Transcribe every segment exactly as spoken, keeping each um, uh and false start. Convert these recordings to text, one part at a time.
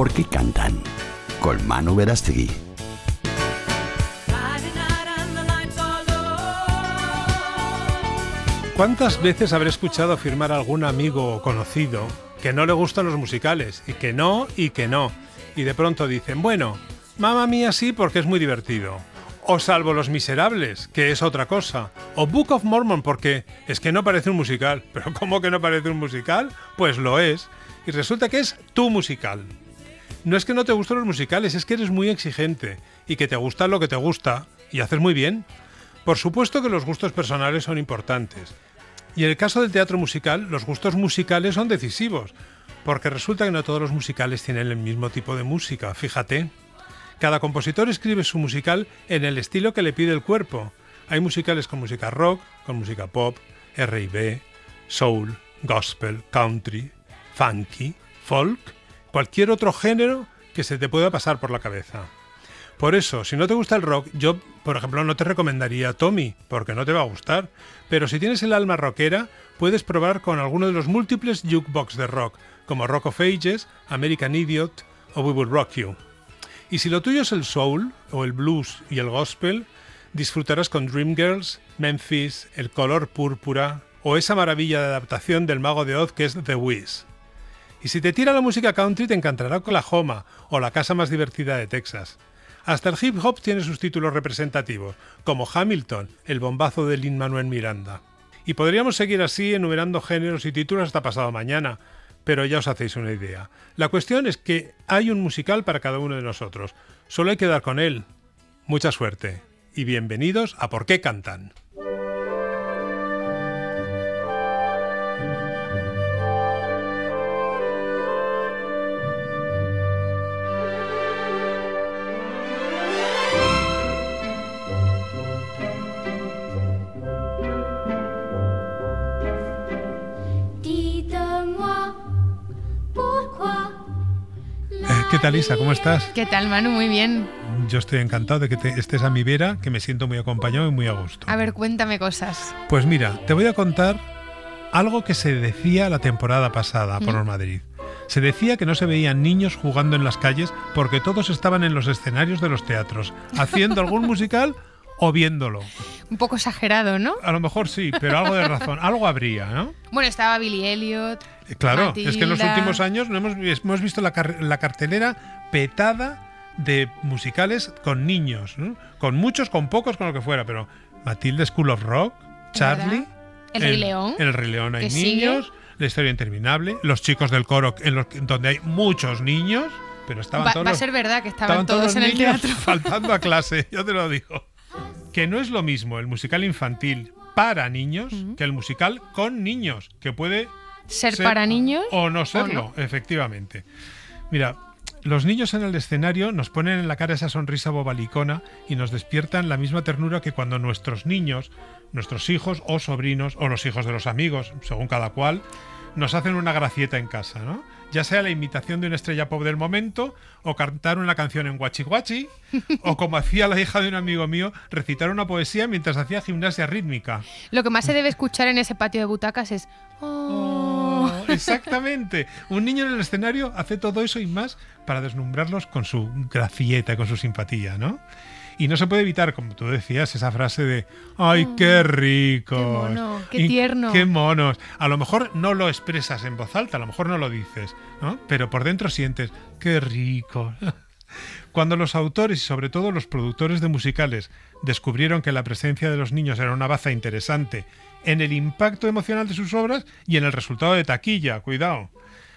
¿Por qué cantan? Con Manu Verástegui. ¿Cuántas veces habré escuchado afirmar a algún amigo o conocido que no le gustan los musicales, y que no, y que no, y de pronto dicen, bueno, Mamma Mía sí porque es muy divertido, o Salvo los Miserables, que es otra cosa, o Book of Mormon porque es que no parece un musical? ¿Pero cómo que no parece un musical? Pues lo es, y resulta que es tu musical. No es que no te gusten los musicales, es que eres muy exigente, y que te gusta lo que te gusta, y haces muy bien. Por supuesto que los gustos personales son importantes, y en el caso del teatro musical, los gustos musicales son decisivos, porque resulta que no todos los musicales tienen el mismo tipo de música, fíjate. Cada compositor escribe su musical en el estilo que le pide el cuerpo. Hay musicales con música rock, con música pop, erre y be, soul, gospel, country, funky, folk, cualquier otro género que se te pueda pasar por la cabeza. Por eso, si no te gusta el rock, yo, por ejemplo, no te recomendaría Tommy, porque no te va a gustar. Pero si tienes el alma rockera, puedes probar con alguno de los múltiples jukebox de rock, como Rock of Ages, American Idiot o We Will Rock You. Y si lo tuyo es el soul, o el blues y el gospel, disfrutarás con Dreamgirls, Memphis, El color púrpura, o esa maravilla de adaptación del Mago de Oz que es The Wiz. Y si te tira la música country, te encantará Oklahoma, o La casa más divertida de Texas. Hasta el hip hop tiene sus títulos representativos, como Hamilton, el bombazo de Lin-Manuel Miranda. Y podríamos seguir así enumerando géneros y títulos hasta pasado mañana, pero ya os hacéis una idea. La cuestión es que hay un musical para cada uno de nosotros, solo hay que dar con él. Mucha suerte y bienvenidos a ¿Por qué cantan? ¿Qué tal, Isa? ¿Cómo estás? ¿Qué tal, Manu? Muy bien. Yo estoy encantado de que te estés a mi vera, que me siento muy acompañado y muy a gusto. A ver, cuéntame cosas. Pues mira, te voy a contar algo que se decía la temporada pasada por mm. Madrid. Se decía que no se veían niños jugando en las calles porque todos estaban en los escenarios de los teatros, haciendo algún musical o viéndolo. Un poco exagerado, ¿no? A lo mejor sí, pero algo de razón. Algo habría, ¿no? Bueno, estaba Billy Elliot. Claro, Matilda. Es que en los últimos años no hemos, hemos visto la, car la cartelera petada de musicales con niños, ¿no? Con muchos, con pocos, con lo que fuera, pero Matilda, School of Rock, Charlie, El rey león, El rey león hay niños, sigue. La historia interminable, Los chicos del coro, en los, donde hay muchos niños, pero estaban va, todos. Va a ser verdad que estaban, estaban todos, todos en el teatro faltando a clase, yo te lo digo. Que no es lo mismo el musical infantil para niños uh-huh. que el musical con niños, que puede ser, ser para niños o no serlo, o no. Efectivamente. Mira, los niños en el escenario nos ponen en la cara esa sonrisa bobalicona y nos despiertan la misma ternura que cuando nuestros niños, nuestros hijos o sobrinos, o los hijos de los amigos, según cada cual, nos hacen una gracieta en casa, ¿no? Ya sea la imitación de una estrella pop del momento, o cantar una canción en Guachi Guachi, o como hacía la hija de un amigo mío, recitar una poesía mientras hacía gimnasia rítmica. Lo que más se debe escuchar en ese patio de butacas es oh. Oh, exactamente. Un niño en el escenario hace todo eso y más para deslumbrarlos con su gracieta, con su simpatía, ¿no? Y no se puede evitar, como tú decías, esa frase de ¡ay, qué ricos! ¡Qué mono! ¡Qué tierno! ¡Qué monos! A lo mejor no lo expresas en voz alta, a lo mejor no lo dices, ¿no? Pero por dentro sientes ¡qué rico! Cuando los autores y sobre todo los productores de musicales descubrieron que la presencia de los niños era una baza interesante en el impacto emocional de sus obras y en el resultado de taquilla, cuidado,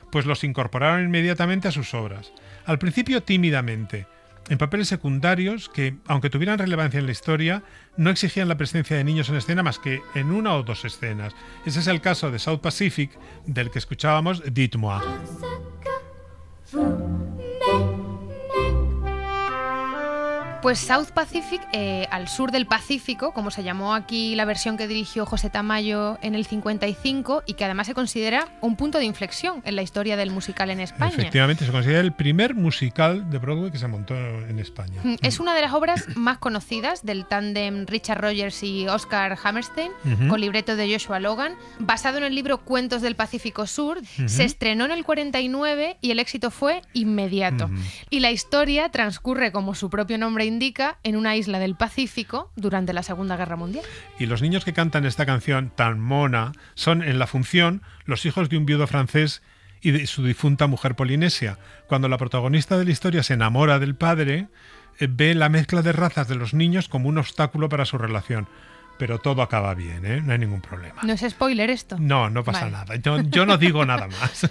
pues los incorporaron inmediatamente a sus obras. Al principio tímidamente, en papeles secundarios que, aunque tuvieran relevancia en la historia, no exigían la presencia de niños en escena más que en una o dos escenas. Ese es el caso de South Pacific, del que escuchábamos Dites-moi. Pues South Pacific, eh, al sur del Pacífico, como se llamó aquí la versión que dirigió José Tamayo en el cincuenta y cinco, y que además se considera un punto de inflexión en la historia del musical en España. Efectivamente, se considera el primer musical de Broadway que se montó en España. Es una de las obras más conocidas del tándem Richard Rodgers y Oscar Hammerstein, uh-huh. con libreto de Joshua Logan, basado en el libro Cuentos del Pacífico Sur. Uh-huh. Se estrenó en el cuarenta y nueve y el éxito fue inmediato. Uh-huh. Y la historia transcurre, como su propio nombre indica, en una isla del Pacífico durante la Segunda Guerra Mundial. Y los niños que cantan esta canción tan mona son, en la función, los hijos de un viudo francés y de su difunta mujer polinesia. Cuando la protagonista de la historia se enamora del padre, ve la mezcla de razas de los niños como un obstáculo para su relación. Pero todo acaba bien, ¿eh? No hay ningún problema. ¿No es spoiler esto? No, no pasa vale. nada. Yo, yo no digo nada más.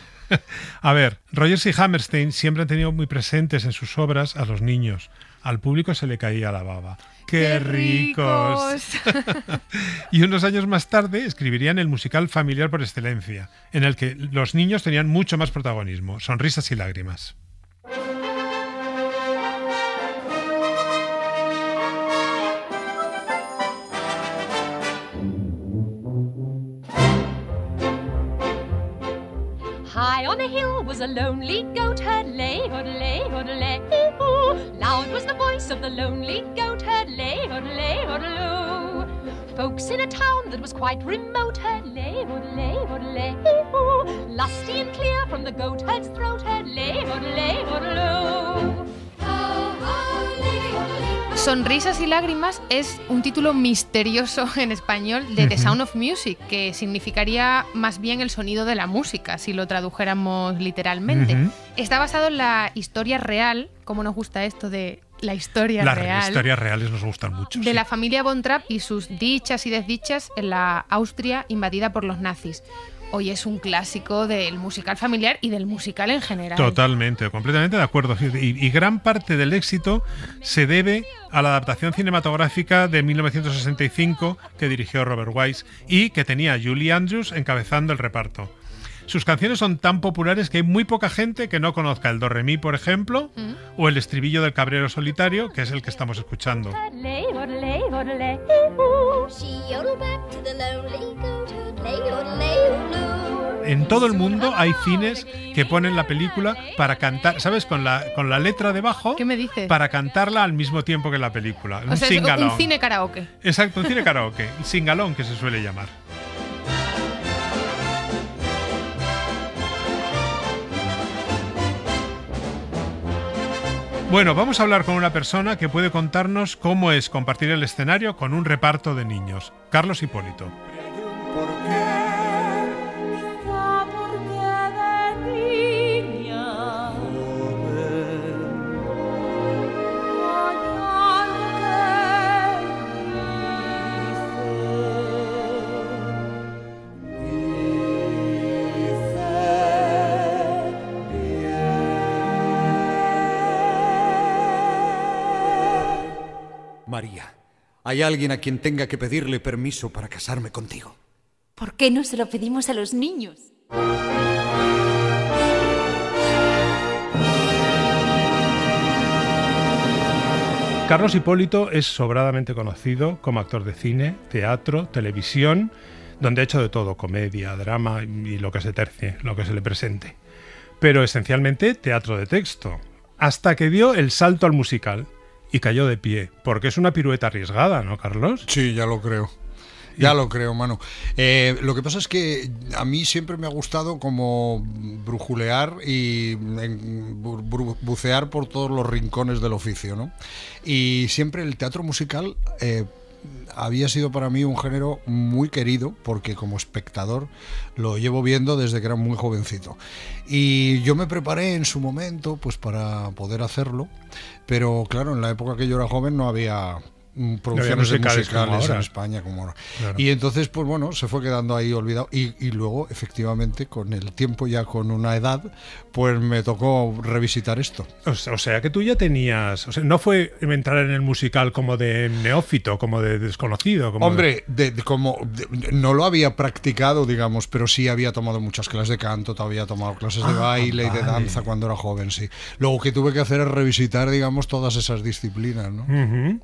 A ver, Rodgers y Hammerstein siempre han tenido muy presentes en sus obras a los niños. Al público se le caía la baba. ¡Qué, ¡Qué ricos! Y unos años más tarde escribirían el musical familiar por excelencia, en el que los niños tenían mucho más protagonismo, sonrisas y lágrimas. High on a hill was a lonely goat herd, lay, hoodlay, hoodlay, hoo. Loud was the voice of the lonely goat herd, lay, hoodlay, hoodloo. Folks in a town that was quite remote herd, lay, hoodlay, hoodlay, hoo. Lusty and clear from the goat herd's throat, herd, lay, hoodlay, hoodloo. Sonrisas y lágrimas es un título misterioso en español de The Sound of Music, que significaría más bien el sonido de la música, si lo tradujéramos literalmente. Uh-huh. Está basado en la historia real, como nos gusta esto de la historia la real. Las historias reales nos gustan mucho. De sí. la familia Von Trapp y sus dichas y desdichas en la Austria invadida por los nazis. Hoy es un clásico del musical familiar y del musical en general. Totalmente, completamente de acuerdo. Y, y gran parte del éxito se debe a la adaptación cinematográfica de mil novecientos sesenta y cinco que dirigió Robert Weiss y que tenía a Julie Andrews encabezando el reparto. Sus canciones son tan populares que hay muy poca gente que no conozca el Do Re Mi, por ejemplo, ¿Mm? o el estribillo del Cabrero Solitario, que es el que estamos escuchando. En todo el mundo hay cines que ponen la película para cantar, ¿sabes? Con la, con la letra debajo. ¿Qué me dices? Para cantarla al mismo tiempo que la película. O un sea, sing-along. Un cine karaoke. Exacto, un cine karaoke. Sing-along, que se suele llamar. Bueno, vamos a hablar con una persona que puede contarnos cómo es compartir el escenario con un reparto de niños. Carlos Hipólito. María, hay alguien a quien tenga que pedirle permiso para casarme contigo. ¿Por qué no se lo pedimos a los niños? Carlos Hipólito es sobradamente conocido como actor de cine, teatro, televisión, donde ha hecho de todo, comedia, drama y lo que se tercie, lo que se le presente. Pero esencialmente teatro de texto, hasta que dio el salto al musical. Y cayó de pie, porque es una pirueta arriesgada, ¿no, Carlos? Sí, ya lo creo. Ya lo creo, Manu. Eh, lo que pasa es que a mí siempre me ha gustado como brujulear y en, bu, bu, bucear por todos los rincones del oficio, ¿no? Y siempre el teatro musical eh, había sido para mí un género muy querido, porque como espectador lo llevo viendo desde que era muy jovencito. Y yo me preparé en su momento pues para poder hacerlo, pero claro, en la época que yo era joven no había producciones musicales, musicales ahora. En España como ahora. Claro. Y entonces, pues bueno, se fue quedando ahí olvidado y, y luego, efectivamente, con el tiempo, ya con una edad, pues me tocó revisitar esto. O sea, o sea que tú ya tenías, o sea, no fue entrar en el musical como de neófito, como de desconocido. Como Hombre, de... De, como de, no lo había practicado, digamos, pero sí había tomado muchas clases de canto, había tomado clases ah, de baile vale. y de danza cuando era joven, sí. Lo que tuve que hacer es revisitar, digamos, todas esas disciplinas, ¿no? Uh-huh.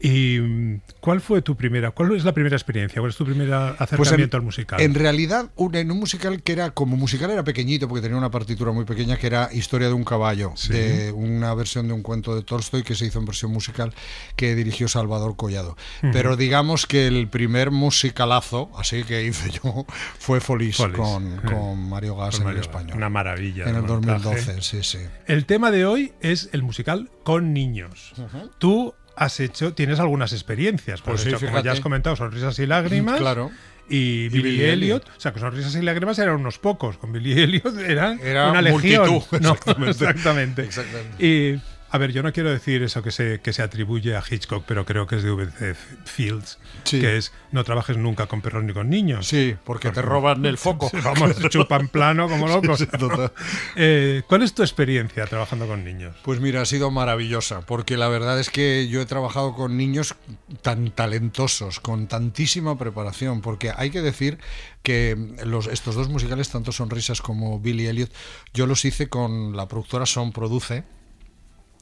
¿Y cuál fue tu primera, cuál es la primera experiencia? ¿Cuál es tu primer acercamiento pues en, al musical? En realidad, un, en un musical que era, como musical era pequeñito, porque tenía una partitura muy pequeña, que era Historia de un caballo, ¿sí? De una versión de un cuento de Tolstoy que se hizo en versión musical, que dirigió Salvador Collado. Uh-huh. Pero digamos que el primer musicalazo, así que hice yo, fue Folies, Folies. Con, uh-huh. con Mario Gass con en Mario el español. Una maravilla. En el dos mil doce, sí, sí. El tema de hoy es el musical con niños. Uh-huh. Tú... Has hecho, tienes algunas experiencias, por pues hecho, sí, como ya has comentado, Sonrisas y Lágrimas. Claro. Y Billy, y Billy Elliot, Elliot, o sea, que Sonrisas y Lágrimas eran unos pocos, con Billy Elliot eran era una legión. Multitud, no, exactamente. exactamente. exactamente. Y, a ver, yo no quiero decir eso que se, que se atribuye a Hitchcock, pero creo que es de V C Fields, sí. que es no trabajes nunca con perros ni con niños. Sí, porque, porque te roban el foco. Vamos, claro. Chupan plano como locos. Sí, sí, total. Eh, ¿Cuál es tu experiencia trabajando con niños? Pues mira, ha sido maravillosa, porque la verdad es que yo he trabajado con niños tan talentosos, con tantísima preparación, porque hay que decir que los, estos dos musicales, tanto Sonrisas como Billy Elliot, yo los hice con la productora SOM Produce,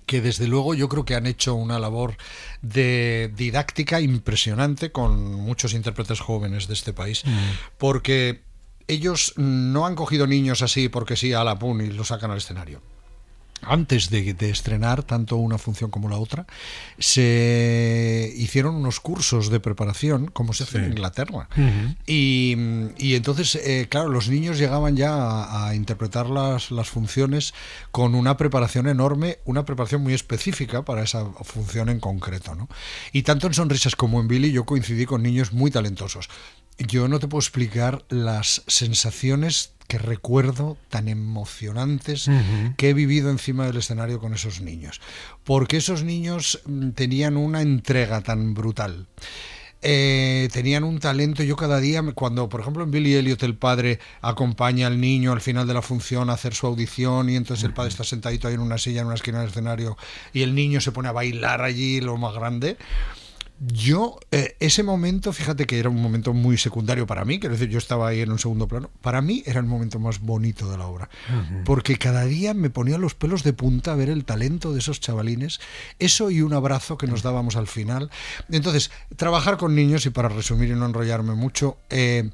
que desde luego yo creo que han hecho una labor de didáctica impresionante con muchos intérpretes jóvenes de este país, mm. porque ellos no han cogido niños así porque sí, a la pun, y los sacan al escenario. Antes de, de estrenar tanto una función como la otra, se hicieron unos cursos de preparación, como se hace sí. en Inglaterra. Uh-huh. Y, y entonces, eh, claro, los niños llegaban ya a, a interpretar las, las funciones con una preparación enorme, una preparación muy específica para esa función en concreto, ¿no? Y tanto en Sonrisas como en Billy yo coincidí con niños muy talentosos. Yo no te puedo explicar las sensaciones que recuerdo tan emocionantes uh-huh. que he vivido encima del escenario con esos niños, porque esos niños tenían una entrega tan brutal. Eh, tenían un talento. Yo cada día, cuando por ejemplo en Billy Elliot el padre acompaña al niño al final de la función a hacer su audición y entonces el padre está sentadito ahí en una silla en una esquina del escenario y el niño se pone a bailar allí lo más grande. Yo, eh, ese momento, fíjate que era un momento muy secundario para mí, quiero decir, yo estaba ahí en un segundo plano, para mí era el momento más bonito de la obra, uh-huh. porque cada día me ponía los pelos de punta ver el talento de esos chavalines, eso y un abrazo que nos dábamos al final. Entonces, trabajar con niños, y para resumir y no enrollarme mucho, eh,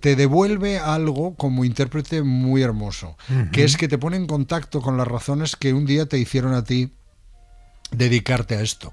te devuelve algo como intérprete muy hermoso, uh-huh. que es que te pone en contacto con las razones que un día te hicieron a ti dedicarte a esto,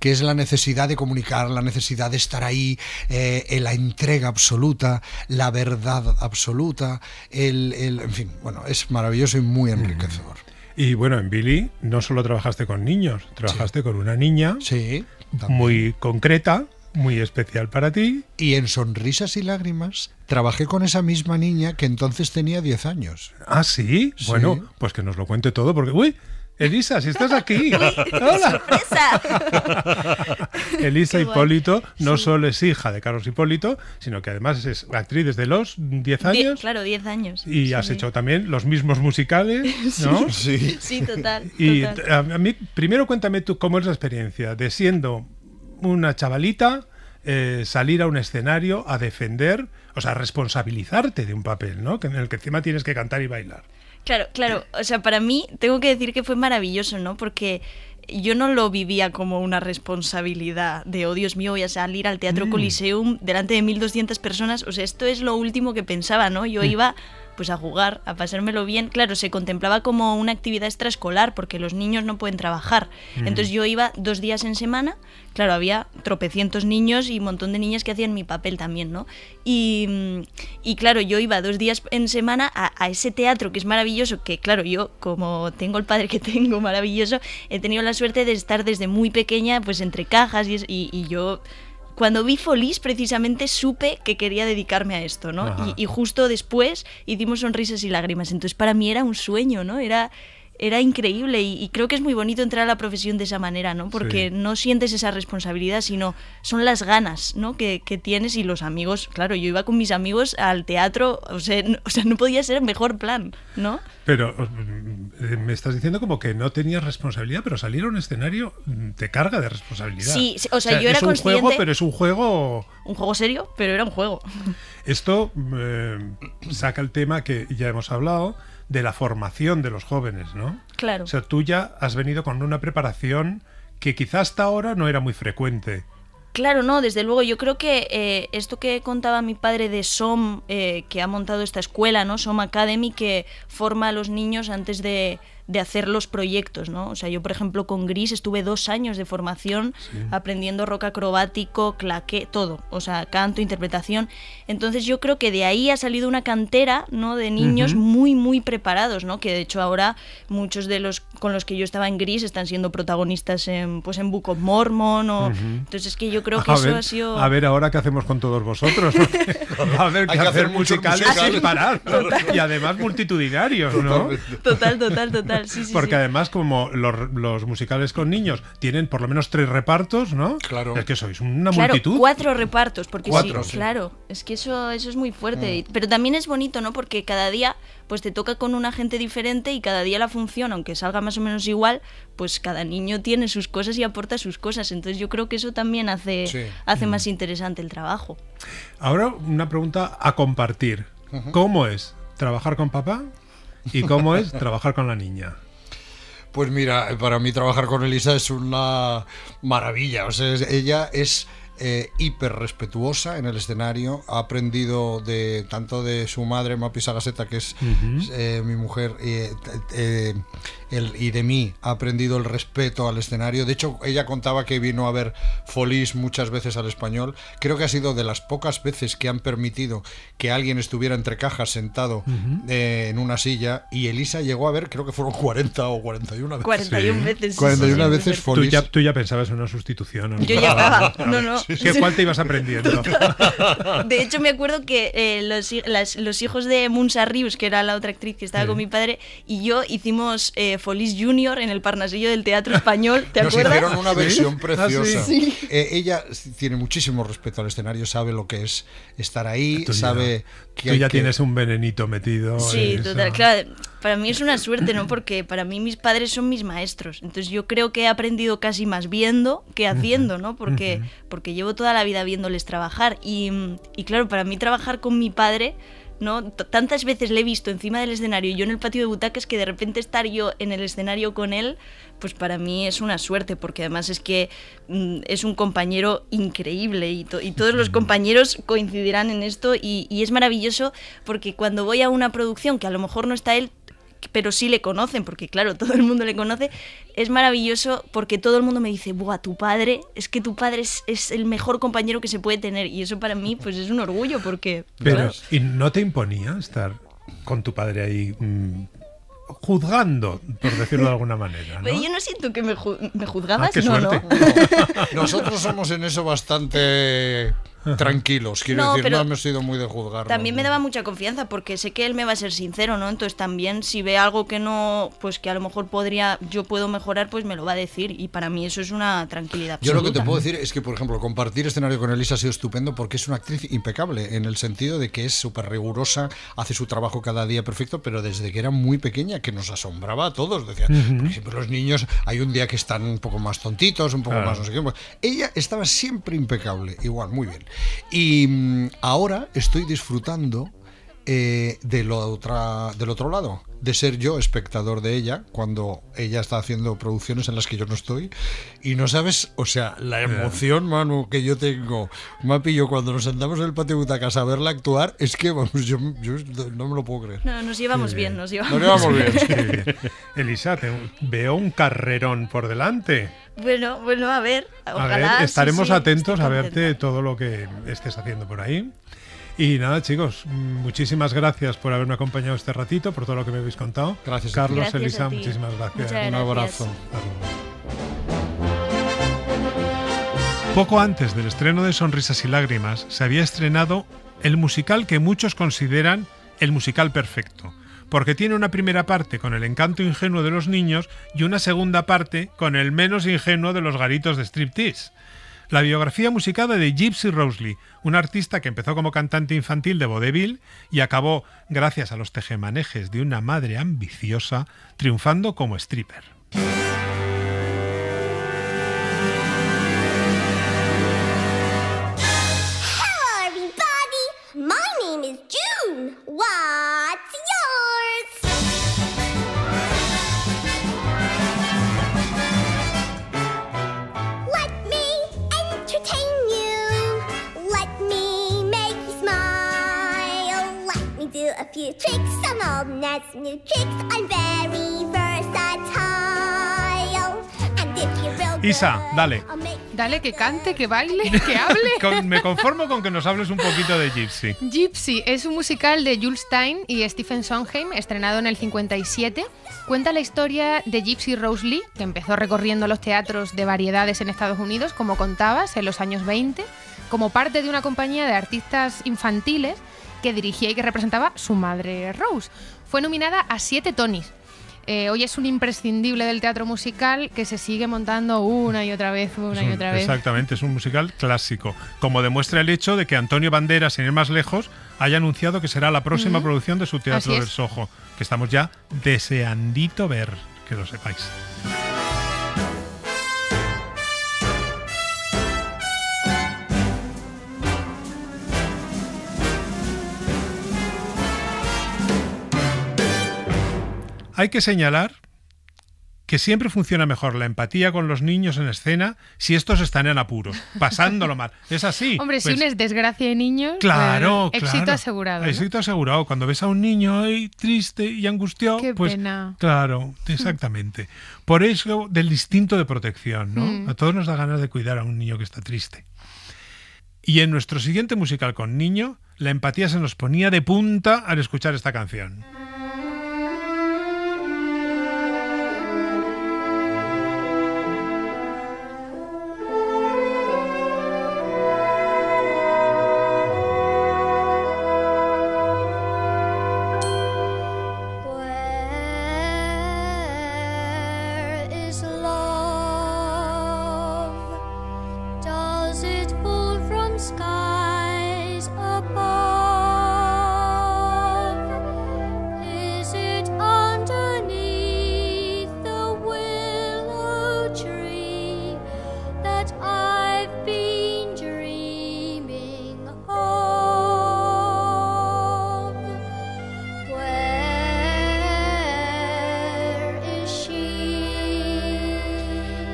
que es la necesidad de comunicar, la necesidad de estar ahí, eh, la entrega absoluta, la verdad absoluta, el, el, en fin, bueno, es maravilloso y muy enriquecedor. Y bueno, en Billy no solo trabajaste con niños, trabajaste sí. con una niña sí, muy concreta, muy especial para ti. Y en Sonrisas y Lágrimas trabajé con esa misma niña que entonces tenía diez años. ¿Ah, sí? sí. Bueno, pues que nos lo cuente todo porque... ¡Uy! Elisa, si estás aquí. ¡Hola! ¡Sorpresa! Elisa Qué Hipólito guay. no sí. solo es hija de Carlos Hipólito, sino que además es actriz desde los diez años. Die, claro, diez años. Y sí. has hecho también los mismos musicales, ¿no? Sí, sí. sí total. Y total. A mí, primero cuéntame tú cómo es la experiencia de siendo una chavalita, eh, salir a un escenario a defender, o sea, a responsabilizarte de un papel, ¿no? En el que encima tienes que cantar y bailar. Claro, claro. O sea, para mí tengo que decir que fue maravilloso, ¿no? Porque yo no lo vivía como una responsabilidad de, oh, Dios mío, voy a salir al Teatro mm. Coliseum delante de mil doscientas personas. O sea, esto es lo último que pensaba, ¿no? Yo mm. iba pues a jugar, a pasármelo bien. Claro, se contemplaba como una actividad extraescolar porque los niños no pueden trabajar. Mm. Entonces yo iba dos días en semana. Claro, había tropecientos niños y un montón de niñas que hacían mi papel también, ¿no? Y, y claro, yo iba dos días en semana a, a ese teatro que es maravilloso, que claro, yo como tengo el padre que tengo maravilloso, he tenido la suerte de estar desde muy pequeña pues entre cajas y, y, y yo... Cuando vi Folies, precisamente, supe que quería dedicarme a esto, ¿no? Y, y justo después hicimos Sonrisas y Lágrimas, entonces para mí era un sueño, ¿no? Era... era increíble y, y creo que es muy bonito entrar a la profesión de esa manera, ¿no? Porque sí. no sientes esa responsabilidad, sino son las ganas, ¿no? Que, que tienes y los amigos. Claro, yo iba con mis amigos al teatro, o sea, no, o sea, no podía ser el mejor plan, ¿no? Pero me estás diciendo como que no tenías responsabilidad, pero salir a un escenario te carga de responsabilidad. Sí, sí o sea, o sea yo era consciente... Es un juego, pero es un juego... Un juego serio, pero era un juego. Esto eh, saca el tema que ya hemos hablado, de la formación de los jóvenes, ¿no? Claro. O sea, tú ya has venido con una preparación que quizá hasta ahora no era muy frecuente. Claro, no, desde luego. Yo creo que eh, esto que contaba mi padre de S O M, eh, que ha montado esta escuela, ¿no? S O M Academy, que forma a los niños antes de, de hacer los proyectos, ¿no? O sea, yo, por ejemplo, con Gris estuve dos años de formación sí. aprendiendo rock acrobático, claqué, todo. O sea, canto, interpretación. Entonces yo creo que de ahí ha salido una cantera, ¿no? De niños uh-huh. muy, muy preparados, ¿no? Que de hecho ahora muchos de los con los que yo estaba en Gris están siendo protagonistas en, pues, en Book of Mormon o... Uh-huh. Entonces es que yo creo que a eso ver, ha sido... A ver ahora qué hacemos con todos vosotros. A ver, que hay que hacer musicales musical. sin parar. Y además multitudinarios, ¿no? Total, total, total. Sí, sí, porque sí. además como los, los musicales con niños tienen por lo menos tres repartos, ¿no? Claro. Es que sois una claro, multitud. Cuatro repartos, porque cuatro, sí, sí. Claro, es que eso, eso es muy fuerte. Mm. Pero también es bonito, ¿no? Porque cada día pues te toca con una gente diferente y cada día la función, aunque salga más o menos igual, pues cada niño tiene sus cosas y aporta sus cosas. Entonces yo creo que eso también hace, sí. hace mm. más interesante el trabajo. Ahora una pregunta a compartir. Uh-huh. ¿Cómo es trabajar con papá? ¿Y cómo es trabajar con la niña? Pues mira, para mí trabajar con Elisa es una maravilla. O sea, ella es eh, hiper respetuosa en el escenario. Ha aprendido de tanto de su madre, Mapi Sagaseta, que es uh-huh. eh, mi mujer, eh, eh, el, y de mí. Ha aprendido el respeto al escenario. De hecho, ella contaba que vino a ver Follies muchas veces al Español. Creo que ha sido de las pocas veces que han permitido que alguien estuviera entre cajas sentado uh-huh. eh, en una silla. Y Elisa llegó a ver, creo que fueron cuarenta o cuarenta y una veces. cuarenta y una sí. veces. cuarenta y una sí, veces Follies. ¿Tú ya, tú ya pensabas en una sustitución? ¿No? Yo ya estaba. No, no. ¿Qué cuál te ibas aprendiendo? De hecho, me acuerdo que eh, los, las, los hijos de Munsa Rius, que era la otra actriz que estaba sí. con mi padre, y yo hicimos eh, Follies Junior en el Parnasillo del Teatro Español. ¿Te Nos acuerdas? Hicieron una versión ¿Sí? preciosa. Ah, sí. Sí. Eh, ella tiene muchísimo respeto al escenario, sabe lo que es estar ahí, tú sabe ya, que... Tú ya que... tienes un venenito metido. Sí, total, claro. Para mí es una suerte, ¿no? Porque para mí mis padres son mis maestros. Entonces yo creo que he aprendido casi más viendo que haciendo, ¿no? Porque, porque llevo toda la vida viéndoles trabajar. Y, y claro, para mí trabajar con mi padre... ¿no? Tantas veces le he visto encima del escenario y yo en el patio de butacas que de repente estar yo en el escenario con él, pues para mí es una suerte, porque además es que mm, es un compañero increíble y, to y todos los compañeros coincidirán en esto y, y es maravilloso porque cuando voy a una producción que a lo mejor no está él, pero sí le conocen, porque claro, todo el mundo le conoce, es maravilloso porque todo el mundo me dice, buah, tu padre, es que tu padre es, es el mejor compañero que se puede tener, y eso para mí pues es un orgullo, porque... Pero, claro. ¿Y no te imponía estar con tu padre ahí mmm, juzgando, por decirlo de alguna manera, ¿no? Pero yo no siento que me, ju me juzgabas, ah, no, no. Nosotros somos en eso bastante... tranquilos, quiero no, decir, no hemos sido muy de juzgar. También me daba mucha confianza porque sé que él me va a ser sincero, ¿no? Entonces también si ve algo que no, pues que a lo mejor podría, yo puedo mejorar, pues me lo va a decir y para mí eso es una tranquilidad absoluta. Yo lo que te puedo decir es que, por ejemplo, compartir escenario con Elisa ha sido estupendo porque es una actriz impecable en el sentido de que es súper rigurosa, hace su trabajo cada día perfecto, pero desde que era muy pequeña que nos asombraba a todos, decía, uh-huh. por ejemplo, los niños hay un día que están un poco más tontitos, un poco claro. más no sé qué. Ella estaba siempre impecable, igual, muy bien. Y ahora estoy disfrutando eh, de lo otra, del otro lado, de ser yo espectador de ella cuando ella está haciendo producciones en las que yo no estoy. Y no sabes, o sea, la emoción, Manu, que yo tengo, Mapi y yo, cuando nos sentamos en el patio de butacas a verla actuar, es que, vamos, yo, yo no me lo puedo creer. No, nos llevamos sí. bien, nos llevamos, nos llevamos bien. bien. Sí, bien. Elisa, te veo un carrerón por delante. Bueno, bueno, a ver, ojalá... A ver, estaremos sí, sí, atentos a verte todo lo que estés haciendo por ahí. Y nada, chicos, muchísimas gracias por haberme acompañado este ratito, por todo lo que me habéis contado. Gracias, Carlos, gracias, Elisa, muchísimas gracias. gracias. Un abrazo. Poco antes del estreno de Sonrisas y Lágrimas se había estrenado el musical que muchos consideran el musical perfecto, porque tiene una primera parte con el encanto ingenuo de los niños y una segunda parte con el menos ingenuo de los garitos de striptease. La biografía musicada de Gypsy Rose Lee, una artista que empezó como cantante infantil de vodevil y acabó, gracias a los tejemanejes de una madre ambiciosa, triunfando como stripper. Hello everybody, my name is June. What's yours? A few tricks, some old nuts, new tricks. I'm very versatile. And if you're real good, Isa, dale. Dale, que cante, que baile, que hable. Con, me conformo con que nos hables un poquito de Gypsy. Gypsy es un musical de Jule Styne y Stephen Sondheim, estrenado en el cincuenta y siete. Cuenta la historia de Gypsy Rose Lee, que empezó recorriendo los teatros de variedades en Estados Unidos, como contabas, en los años veinte, como parte de una compañía de artistas infantiles que dirigía y que representaba su madre Rose. Fue nominada a siete Tonys. Eh, hoy es un imprescindible del teatro musical que se sigue montando una y otra vez, una un, y otra vez. Exactamente, es un musical clásico, como demuestra el hecho de que Antonio Banderas, sin ir más lejos, haya anunciado que será la próxima uh-huh. producción de su Teatro del Soho, que estamos ya deseandito ver, que lo sepáis. Hay que señalar que siempre funciona mejor la empatía con los niños en escena si estos están en apuros, pasándolo mal. Es así. Hombre, pues, si una desgracia de niños, claro, claro, éxito asegurado. ¿No? Éxito asegurado. Cuando ves a un niño ay, triste y angustiado, qué pues pena. Claro, exactamente. Por eso del instinto de protección, ¿no? Mm. A todos nos da ganas de cuidar a un niño que está triste. Y en nuestro siguiente musical con niño, la empatía se nos ponía de punta al escuchar esta canción.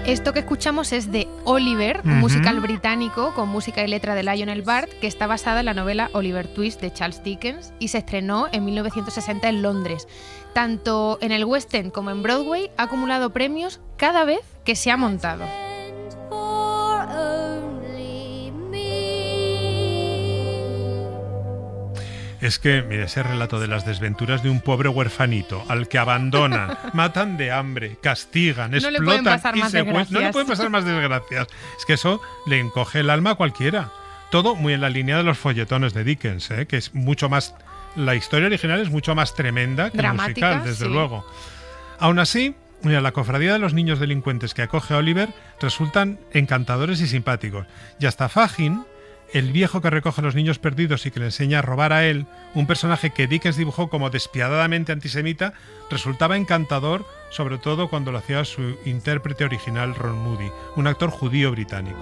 Esto que escuchamos es de Oliver, un uh-huh. musical británico con música y letra de Lionel Bart, que está basada en la novela Oliver Twist de Charles Dickens y se estrenó en mil novecientos sesenta en Londres. Tanto en el West End como en Broadway ha acumulado premios cada vez que se ha montado. Es que, mira, ese relato de las desventuras de un pobre huerfanito al que abandonan, matan de hambre, castigan, no explotan y secuestran. No le pueden pasar más desgracias. Es que eso le encoge el alma a cualquiera. Todo muy en la línea de los folletones de Dickens, ¿eh? Que es mucho más. La historia original es mucho más tremenda que dramática, musical, desde sí. luego. Aún así, mira, la cofradía de los niños delincuentes que acoge a Oliver resultan encantadores y simpáticos. Y hasta Fagin, el viejo que recoge a los niños perdidos y que le enseña a robar a él, un personaje que Dickens dibujó como despiadadamente antisemita, resultaba encantador, sobre todo cuando lo hacía su intérprete original Ron Moody, un actor judío británico.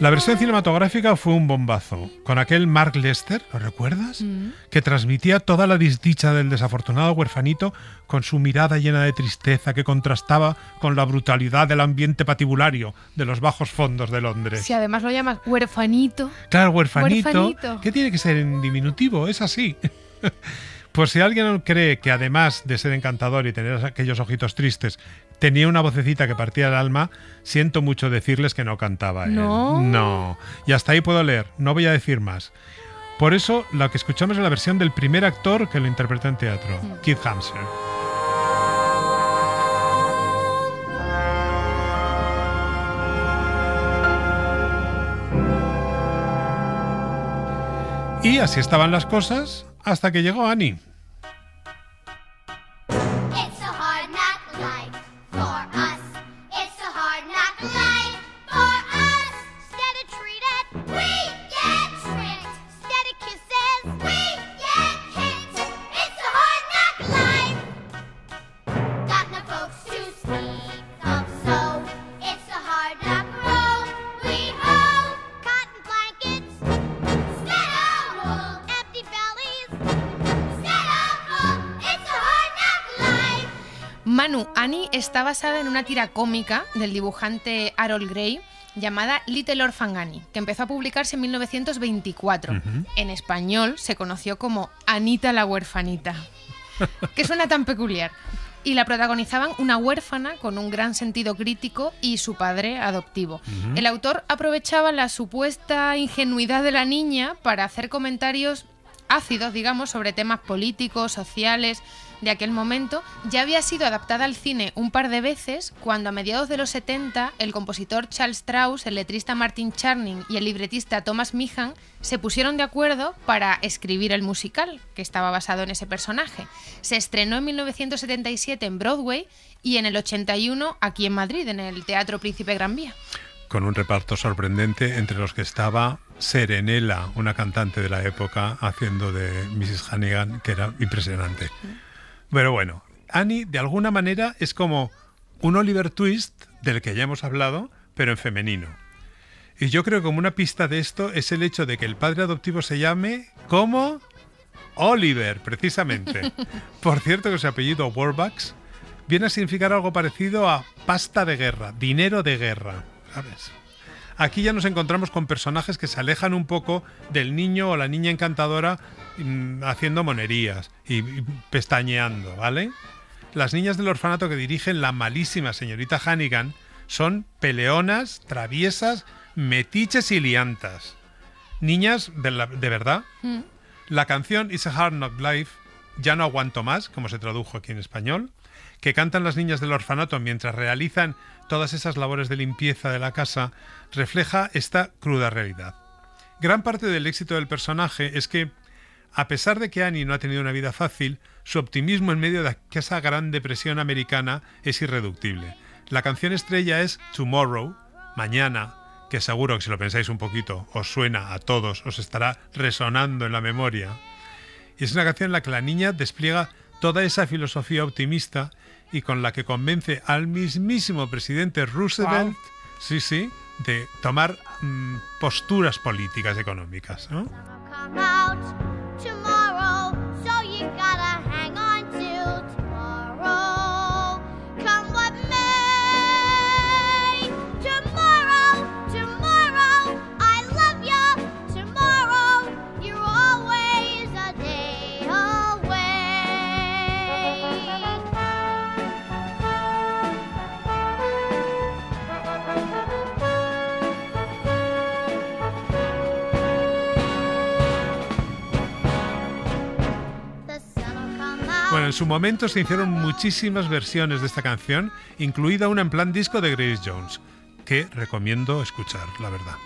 La versión cinematográfica fue un bombazo, con aquel Mark Lester, ¿lo recuerdas? Mm. Que transmitía toda la desdicha del desafortunado huerfanito con su mirada llena de tristeza que contrastaba con la brutalidad del ambiente patibulario de los bajos fondos de Londres. Si además lo llamas huerfanito. Claro, huerfanito. huerfanito. ¿Qué tiene que ser en diminutivo? Es así. Pues si alguien cree que además de ser encantador y tener aquellos ojitos tristes, tenía una vocecita que partía el alma, siento mucho decirles que no cantaba él. No. No. Y hasta ahí puedo leer, no voy a decir más. Por eso, lo que escuchamos es la versión del primer actor que lo interpretó en teatro, sí. Keith Hamster. Y así estaban las cosas hasta que llegó Annie. Manu, Annie está basada en una tira cómica del dibujante Harold Gray llamada Little Orphan Annie, que empezó a publicarse en mil novecientos veinticuatro. Uh-huh. En español se conoció como Anita la huerfanita, que suena tan peculiar. Y la protagonizaban una huérfana con un gran sentido crítico y su padre adoptivo. Uh-huh. El autor aprovechaba la supuesta ingenuidad de la niña para hacer comentarios ácidos, digamos, sobre temas políticos, sociales de aquel momento. Ya había sido adaptada al cine un par de veces cuando a mediados de los setenta el compositor Charles Strauss, el letrista Martin Charnin y el libretista Thomas Meehan se pusieron de acuerdo para escribir el musical que estaba basado en ese personaje. Se estrenó en mil novecientos setenta y siete en Broadway y en el ochenta y uno aquí en Madrid, en el Teatro Príncipe Gran Vía. Con un reparto sorprendente entre los que estaba Serenella, una cantante de la época, haciendo de missus Hannigan, que era impresionante. Pero bueno, Annie de alguna manera es como un Oliver Twist del que ya hemos hablado, pero en femenino. Y yo creo que como una pista de esto es el hecho de que el padre adoptivo se llame como Oliver, precisamente. Por cierto que su apellido Warbucks viene a significar algo parecido a pasta de guerra, dinero de guerra, ¿sabes? Aquí ya nos encontramos con personajes que se alejan un poco del niño o la niña encantadora mm, haciendo monerías y, y pestañeando, ¿vale? Las niñas del orfanato que dirigen la malísima señorita Hannigan son peleonas, traviesas, metiches y liantas. Niñas de, la, de verdad. Mm. La canción It's a Hard Knock Life, Ya no aguanto más, como se tradujo aquí en español, que cantan las niñas del orfanato mientras realizan todas esas labores de limpieza de la casa, refleja esta cruda realidad. Gran parte del éxito del personaje es que, a pesar de que Annie no ha tenido una vida fácil, su optimismo en medio de esa gran depresión americana es irreductible. La canción estrella es Tomorrow, Mañana, que seguro que si lo pensáis un poquito os suena a todos, os estará resonando en la memoria. Y es una canción en la que la niña despliega toda esa filosofía optimista y con la que convence al mismísimo presidente Roosevelt, wow, sí, sí, de tomar mmm, posturas políticas económicas, ¿no? En su momento se hicieron muchísimas versiones de esta canción, incluida una en plan disco de Grace Jones, que recomiendo escuchar, la verdad.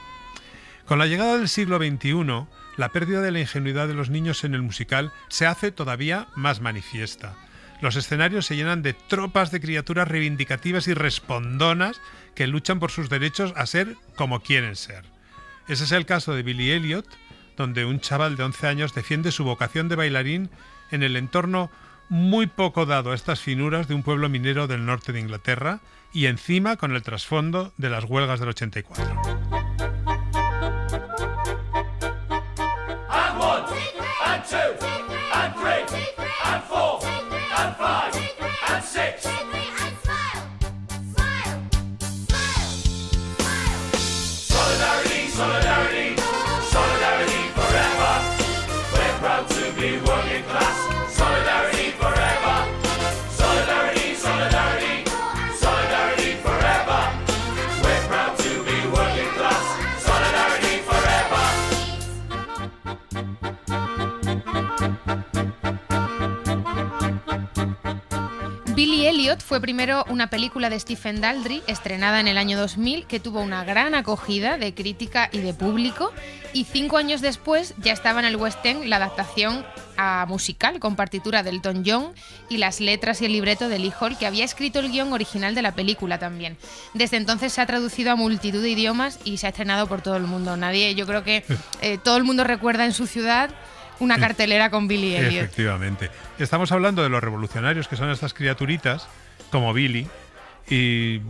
Con la llegada del siglo veintiuno, la pérdida de la ingenuidad de los niños en el musical se hace todavía más manifiesta. Los escenarios se llenan de tropas de criaturas reivindicativas y respondonas que luchan por sus derechos a ser como quieren ser. Ese es el caso de Billy Elliot, donde un chaval de once años defiende su vocación de bailarín en el entorno muy poco dado a estas finuras de un pueblo minero del norte de Inglaterra y encima con el trasfondo de las huelgas del ochenta y cuatro. Class. Elliot fue primero una película de Stephen Daldry, estrenada en el año dos mil, que tuvo una gran acogida de crítica y de público, y cinco años después ya estaba en el West End la adaptación a musical con partitura de Elton John y las letras y el libreto de Lee Hall, que había escrito el guión original de la película también. Desde entonces se ha traducido a multitud de idiomas y se ha estrenado por todo el mundo. Nadie, yo creo que eh, todo el mundo recuerda en su ciudad una cartelera con Billy Elliot. Efectivamente. Estamos hablando de los revolucionarios, que son estas criaturitas como Billy y...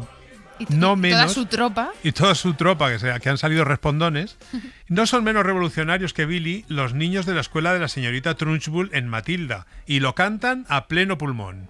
Y, no menos, toda su tropa. Y toda su tropa, que, se, que han salido respondones. No son menos revolucionarios que Billy los niños de la escuela de la señorita Trunchbull en Matilda, y lo cantan a pleno pulmón.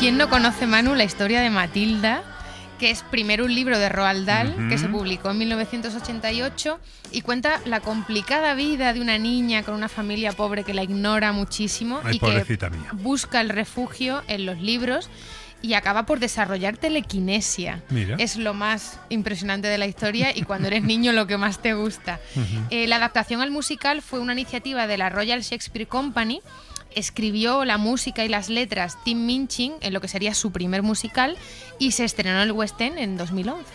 ¿Quién no conoce, Manu, la historia de Matilda? Que es primero un libro de Roald Dahl, uh-huh, que se publicó en mil novecientos ochenta y ocho y cuenta la complicada vida de una niña con una familia pobre que la ignora muchísimo. Ay, y pobrecita que mía. Busca el refugio en los libros y acaba por desarrollar telequinesia. Mira. Es lo más impresionante de la historia y cuando eres niño lo que más te gusta. Uh-huh. Eh, la adaptación al musical fue una iniciativa de la Royal Shakespeare Company. Escribió la música y las letras Tim Minchin en lo que sería su primer musical y se estrenó en el West End en dos mil once.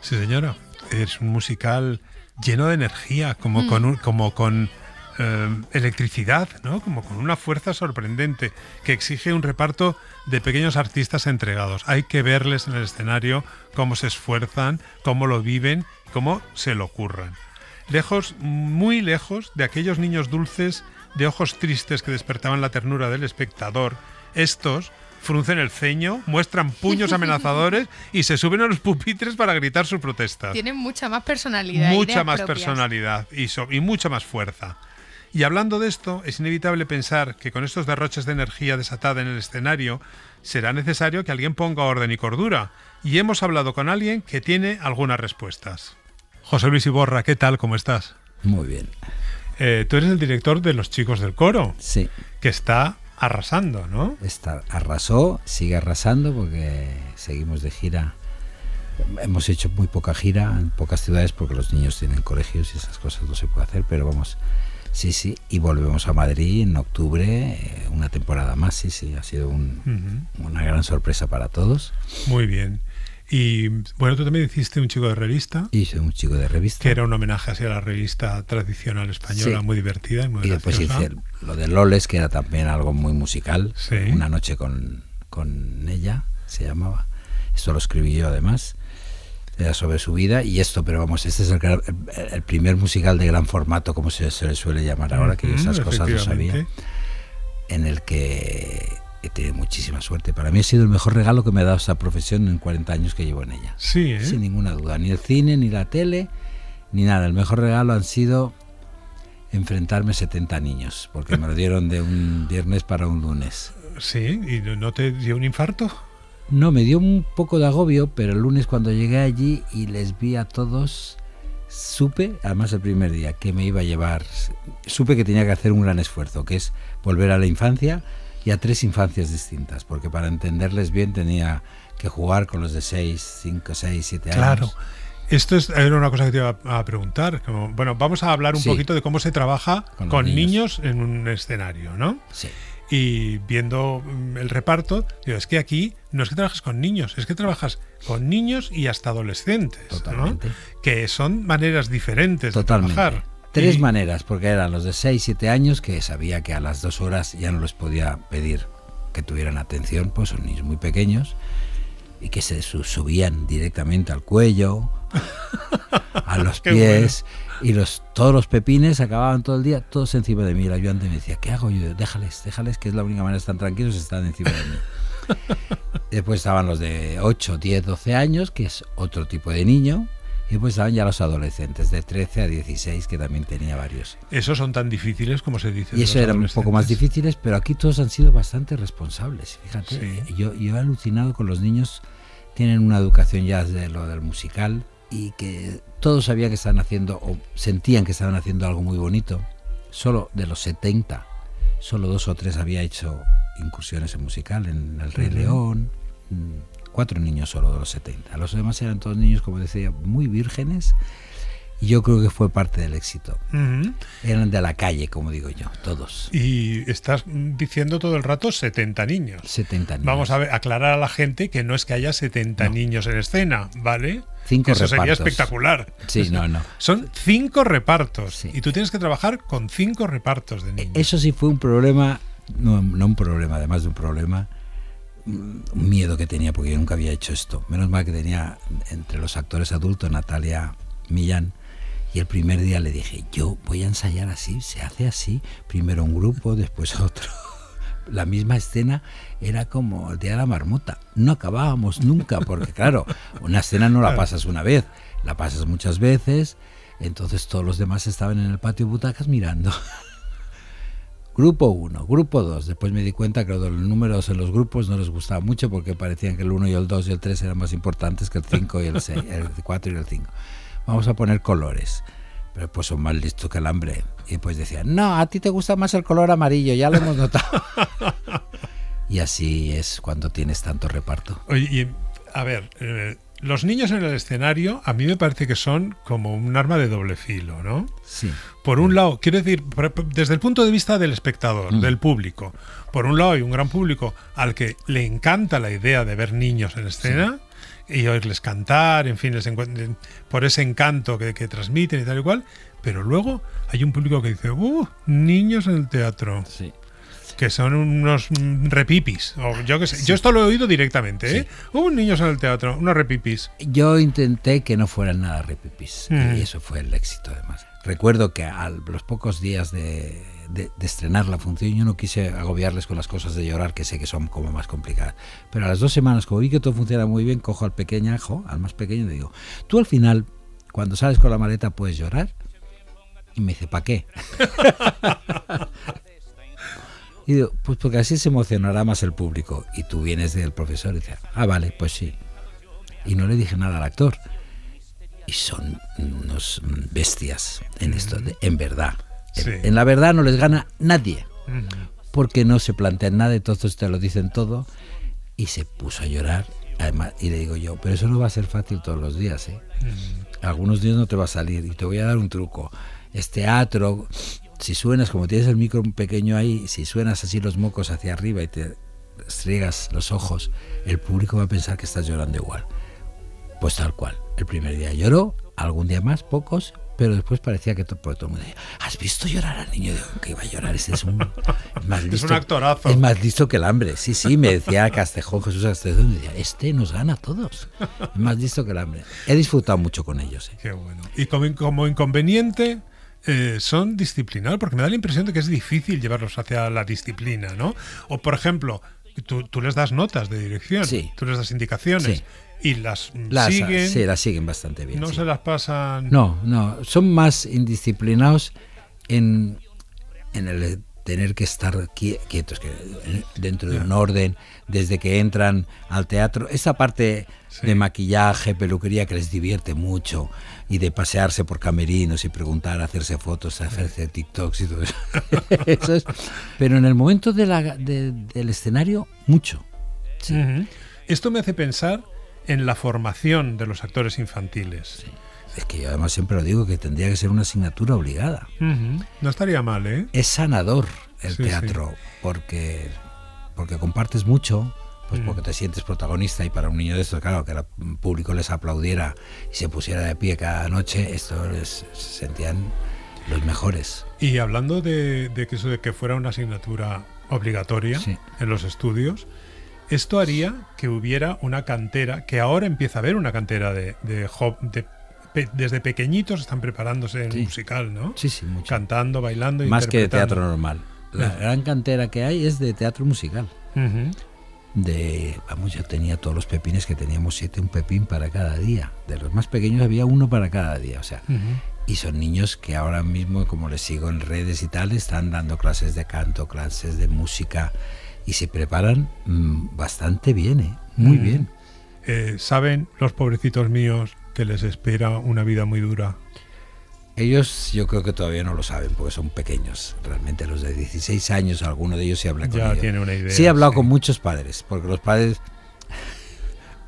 Sí, señora. Es un musical lleno de energía, como mm. con, un, como con eh, electricidad, ¿no? Como con una fuerza sorprendente que exige un reparto de pequeños artistas entregados. Hay que verles en el escenario cómo se esfuerzan, cómo lo viven, cómo se lo curran. Lejos, muy lejos de aquellos niños dulces de ojos tristes que despertaban la ternura del espectador, estos fruncen el ceño, muestran puños amenazadores y se suben a los pupitres para gritar sus protestas. Tienen mucha más personalidad. Mucha más propias. personalidad y, so y mucha más fuerza. Y hablando de esto, es inevitable pensar que con estos derroches de energía desatada en el escenario, será necesario que alguien ponga orden y cordura. Y hemos hablado con alguien que tiene algunas respuestas. José Luis Iborra, ¿qué tal? ¿Cómo estás? Muy bien. Eh, tú eres el director de Los chicos del coro. Sí. Que está arrasando, ¿no? Está, arrasó, sigue arrasando porque seguimos de gira. Hemos hecho muy poca gira en pocas ciudades porque los niños tienen colegios y esas cosas no se puede hacer, pero vamos, sí, sí. Y volvemos a Madrid en octubre, eh, una temporada más, sí, sí. Ha sido un, uh-huh. una gran sorpresa para todos. Muy bien. Y bueno, tú también hiciste un chico de revista. Hice un chico de revista. Que era un homenaje hacia la revista tradicional española, sí. muy divertida y muy Y graciosa. Después hice lo de Loles, que era también algo muy musical. Sí. Una noche con, con ella, se llamaba. Esto lo escribí yo además. Era sobre su vida y esto, pero vamos, este es el, el, el primer musical de gran formato, como se, se le suele llamar ahora, que mm, esas cosas no sabía. En el que... he tenido muchísima suerte. Para mí ha sido el mejor regalo que me ha dado esta profesión en cuarenta años que llevo en ella. Sí, ¿eh? Sin ninguna duda. Ni el cine, ni la tele, ni nada. El mejor regalo han sido enfrentarme a setenta niños, porque me lo dieron de un viernes para un lunes. Sí, ¿y no te dio un infarto? No, me dio un poco de agobio, pero el lunes cuando llegué allí y les vi a todos, supe, además el primer día, que me iba a llevar, supe que tenía que hacer un gran esfuerzo, que es volver a la infancia, y a tres infancias distintas, porque para entenderles bien tenía que jugar con los de seis, cinco, seis, siete años. Claro, esto es, era una cosa que te iba a preguntar. Como, bueno, vamos a hablar un sí. poquito de cómo se trabaja con, con niños. niños en un escenario, ¿no? Sí. Y viendo el reparto, digo, es que aquí no es que trabajas con niños, es que trabajas con niños y hasta adolescentes. Totalmente. ¿No? Que son maneras diferentes Totalmente. de trabajar. Tres sí. maneras, porque eran los de seis, siete años que sabía que a las dos horas ya no les podía pedir que tuvieran atención, pues son niños muy pequeños y que se subían directamente al cuello, a los pies bueno. y los, todos los pepines acababan todo el día, todos encima de mí. El ayudante me decía, ¿qué hago yo? Déjales, déjales, que es la única manera de estar tranquilos, están encima de mí. Después estaban los de ocho, diez, doce años, que es otro tipo de niño. Y pues estaban ya los adolescentes, de trece a dieciséis, que también tenía varios. ¿Esos son tan difíciles como se dice? Y esos eran un poco más difíciles, pero aquí todos han sido bastante responsables. Fíjate, sí. yo, yo he alucinado con los niños, tienen una educación ya de lo del musical, y que todos sabían que estaban haciendo, o sentían que estaban haciendo algo muy bonito. Solo de los setenta, solo dos o tres había hecho incursiones en musical, en El Rey León. Cuatro niños solo de los setenta. Los demás eran todos niños, como decía, muy vírgenes. Y yo creo que fue parte del éxito. Uh-huh. Eran de la calle, como digo yo, todos. Y estás diciendo todo el rato setenta niños. setenta niños. Vamos a ver, aclarar a la gente que no es que haya setenta no. niños en escena, ¿vale? Cinco Eso repartos. Sería espectacular. Sí, no, no. Son cinco repartos. Sí. Y tú tienes que trabajar con cinco repartos de niños. Eso sí fue un problema, no, no un problema, además de un problema, un miedo que tenía, porque yo nunca había hecho esto. Menos mal que tenía entre los actores adultos Natalia Millán, y el primer día le dije, yo voy a ensayar así, se hace así, primero un grupo, después otro. La misma escena era como el día de la marmota, no acabábamos nunca, porque claro, una escena no la pasas una vez, la pasas muchas veces. Entonces todos los demás estaban en el patio de butacas mirando. Grupo uno, grupo dos. Después me di cuenta que los números en los grupos no les gustaba mucho, porque parecían que el uno y el dos y el tres eran más importantes que el cinco y el seis, el cuatro y el cinco. Vamos a poner colores. Pero pues son más listos que el hambre. Y pues decían, no, a ti te gusta más el color amarillo, ya lo hemos notado. Y así es cuando tienes tanto reparto. Oye, y, a ver, eh, los niños en el escenario a mí me parece que son como un arma de doble filo, ¿no? Sí. Por un lado, quiero decir, desde el punto de vista del espectador, mm. del público, por un lado hay un gran público al que le encanta la idea de ver niños en escena, sí. y oírles cantar, en fin, les por ese encanto que, que transmiten y tal y cual, pero luego hay un público que dice, ¡uh! Niños en el teatro. Sí. Que son unos repipis. O yo, que sé. Sí. Yo esto lo he oído directamente, sí. ¿eh? ¡Uh! Niños en el teatro, unos repipis. Yo intenté que no fueran nada repipis, mm. y eso fue el éxito, además. Recuerdo que a los pocos días de, de, de estrenar la función yo no quise agobiarles con las cosas de llorar, que sé que son como más complicadas. Pero a las dos semanas, como vi que todo funciona muy bien, cojo al pequeñajo, al más pequeño, y le digo, tú al final, cuando sales con la maleta, ¿puedes llorar? Y me dice, ¿para qué? Y digo, pues porque así se emocionará más el público. Y tú vienes del profesor y dices, ah, vale, pues sí. Y no le dije nada al actor. Y son unos bestias en esto, de, en verdad. Sí. En, en la verdad no les gana nadie, porque no se plantean nada, entonces te lo dicen todo. Y se puso a llorar, además, y le digo yo, pero eso no va a ser fácil todos los días, ¿eh? Mm. Algunos días no te va a salir, y te voy a dar un truco. Es teatro, si suenas, como tienes el micro pequeño ahí, si suenas así los mocos hacia arriba y te estriegas los ojos, el público va a pensar que estás llorando igual. Pues tal cual. El primer día lloró, algún día más, pocos, pero después parecía que todo, todo el mundo decía, ¿has visto llorar al niño? Digo, que iba a llorar, ese es un, más listo, es un actorazo. Es más listo que el hambre. Sí, sí, me decía Castejón, Jesús Castejón, me decía, este nos gana a todos. Es más listo que el hambre. He disfrutado mucho con ellos. ¿Eh? Qué bueno. Y como, como inconveniente, eh, son disciplinados, porque me da la impresión de que es difícil llevarlos hacia la disciplina, ¿no? O, por ejemplo, tú, tú les das notas de dirección, sí. tú les das indicaciones. Sí. Y las, las siguen. Sí, las siguen bastante bien. No sí. se las pasan. No, no. Son más indisciplinados en, en el tener que estar quietos, que dentro de un orden, desde que entran al teatro. Esa parte sí. de maquillaje, peluquería, que les divierte mucho, y de pasearse por camerinos y preguntar, hacerse fotos, hacerse TikToks y todo eso. Eso es. Pero en el momento de la, de, del escenario, mucho. Sí. Uh-huh. Esto me hace pensar en la formación de los actores infantiles. Sí. Es que yo además siempre lo digo, que tendría que ser una asignatura obligada. Uh-huh. No estaría mal, ¿eh? Es sanador el sí, teatro, sí. porque porque compartes mucho, pues uh-huh. porque te sientes protagonista, y para un niño de estos, claro, que el público les aplaudiera y se pusiera de pie cada noche, esto les, se sentían los mejores. Y hablando de, de que eso de que fuera una asignatura obligatoria sí. en los estudios, esto haría que hubiera una cantera, que ahora empieza a haber una cantera de, de, de, de desde pequeñitos están preparándose en sí. musical, ¿no? Sí, sí, mucho. Cantando, bailando, más interpretando. Más que de teatro normal. La sí. gran cantera que hay es de teatro musical. Uh-huh. de, vamos, yo tenía todos los pepines que teníamos, siete, un pepín para cada día. De los más pequeños había uno para cada día, o sea, uh-huh. Y son niños que ahora mismo, como les sigo en redes y tal, están dando clases de canto, clases de música, y se preparan mmm, bastante bien, ¿eh? Muy uh-huh. bien. Eh, ¿Saben los pobrecitos míos que les espera una vida muy dura? Ellos yo creo que todavía no lo saben porque son pequeños. Realmente los de dieciséis años, alguno de ellos sí habla con ellos. Ya tiene una idea. Sí he hablado sí. con muchos padres, porque los padres...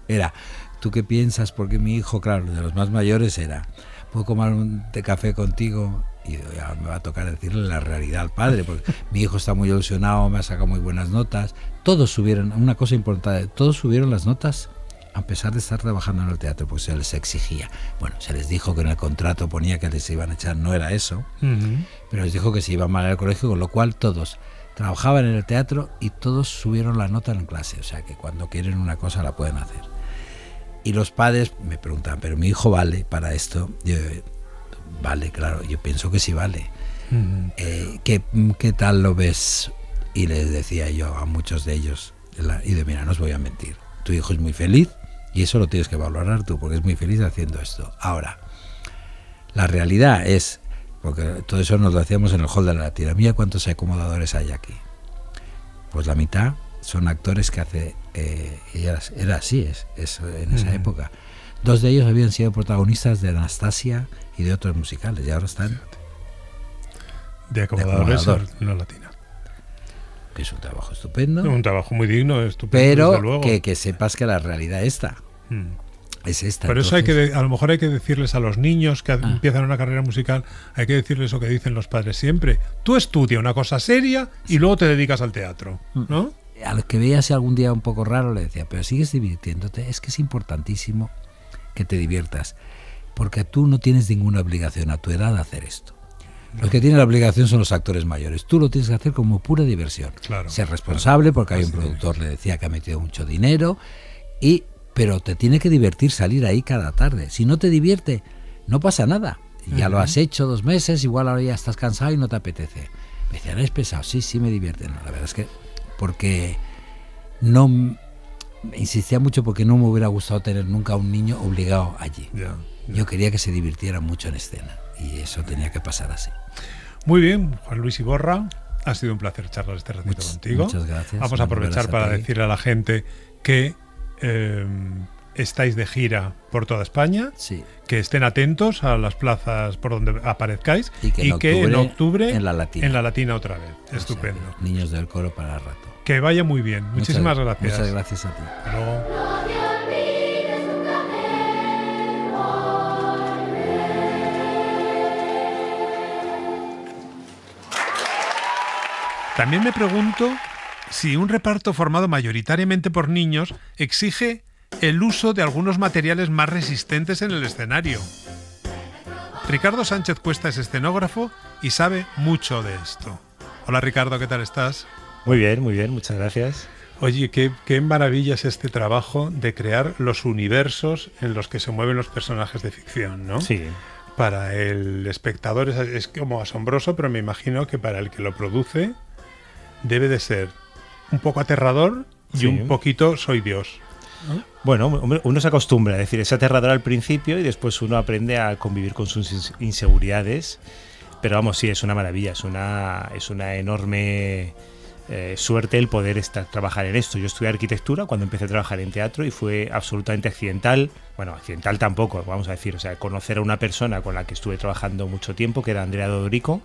era, ¿tú qué piensas? Porque mi hijo, claro, de los más mayores era, ¿puedo tomar un té café contigo? Y ya me va a tocar decirle la realidad al padre, porque mi hijo está muy ilusionado, me ha sacado muy buenas notas. Todos subieron, una cosa importante, todos subieron las notas a pesar de estar trabajando en el teatro, porque se les exigía. Bueno, se les dijo que en el contrato ponía que les iban a echar, no era eso, uh-huh. pero les dijo que se iban mal al colegio, con lo cual todos trabajaban en el teatro y todos subieron la nota en clase, o sea que cuando quieren una cosa la pueden hacer. Y los padres me preguntaban, ¿pero mi hijo vale para esto? Yo, vale, claro, yo pienso que sí vale. Uh-huh. eh, ¿qué, ¿Qué tal lo ves? Y les decía yo a muchos de ellos, y de mira, no os voy a mentir, tu hijo es muy feliz, y eso lo tienes que valorar tú, porque es muy feliz haciendo esto. Ahora, la realidad es, porque todo eso nos lo hacíamos en el hall de la Latina, mira cuántos acomodadores hay aquí. Pues la mitad son actores que hace, eh, era, era así es, es en esa uh-huh. época. Dos de ellos habían sido protagonistas de Anastasia y de otros musicales, y ahora están de acomodadores de en la Latina. Que es un trabajo estupendo. Un trabajo muy digno, estupendo. Pero desde luego. Que, que sepas que la realidad esta mm. es esta. Pero entonces... eso hay que de, a lo mejor hay que decirles a los niños que ah. empiezan una carrera musical, hay que decirles lo que dicen los padres siempre. Tú estudia una cosa seria y sí. luego te dedicas al teatro, mm. ¿no? A los que veías algún día un poco raro le decía, pero sigues divirtiéndote, es que es importantísimo que te diviertas, porque tú no tienes ninguna obligación a tu edad de hacer esto. Los que tienen la obligación son los actores mayores. Tú lo tienes que hacer como pura diversión. Claro, ser responsable, claro, porque hay un productor, es. Le decía que ha metido mucho dinero, y, pero te tiene que divertir salir ahí cada tarde. Si no te divierte, no pasa nada. Ya uh-huh. lo has hecho dos meses, igual ahora ya estás cansado y no te apetece. Me decían, ¿eres pesado? Sí, sí me divierte. No, la verdad es que porque no... me insistía mucho porque no me hubiera gustado tener nunca a un niño obligado allí. Yeah, yeah. Yo quería que se divirtiera mucho en escena. Y eso tenía que pasar así. Muy bien, Juan Luis Iborra, ha sido un placer charlar este ratito muchas, contigo. Muchas gracias. Vamos a aprovechar para a decirle a la gente que eh, estáis de gira por toda España, sí. que estén atentos a las plazas por donde aparezcáis y que, y en, que octubre, en octubre en la Latina, en la Latina otra vez. O Estupendo. Sea, niños del coro para rato. Que vaya muy bien. Muchísimas muchas, gracias. Muchas gracias a ti. Hasta luego. También me pregunto si un reparto formado mayoritariamente por niños exige el uso de algunos materiales más resistentes en el escenario. Ricardo Sánchez Cuesta es escenógrafo y sabe mucho de esto. Hola Ricardo, ¿qué tal estás? Muy bien, muy bien, muchas gracias. Oye, qué, qué maravilla es este trabajo de crear los universos en los que se mueven los personajes de ficción, ¿no? Sí. Para el espectador es, es como asombroso, pero me imagino que para el que lo produce... debe de ser un poco aterrador y sí. un poquito soy Dios. ¿No? Bueno, uno se acostumbra, es decir, es aterrador al principio y después uno aprende a convivir con sus inseguridades. Pero vamos, sí, es una maravilla, es una, es una enorme eh, suerte el poder estar, trabajar en esto. Yo estudié arquitectura cuando empecé a trabajar en teatro y fue absolutamente accidental. Bueno, accidental tampoco, vamos a decir. O sea, conocer a una persona con la que estuve trabajando mucho tiempo, que era Andrea Dodorico,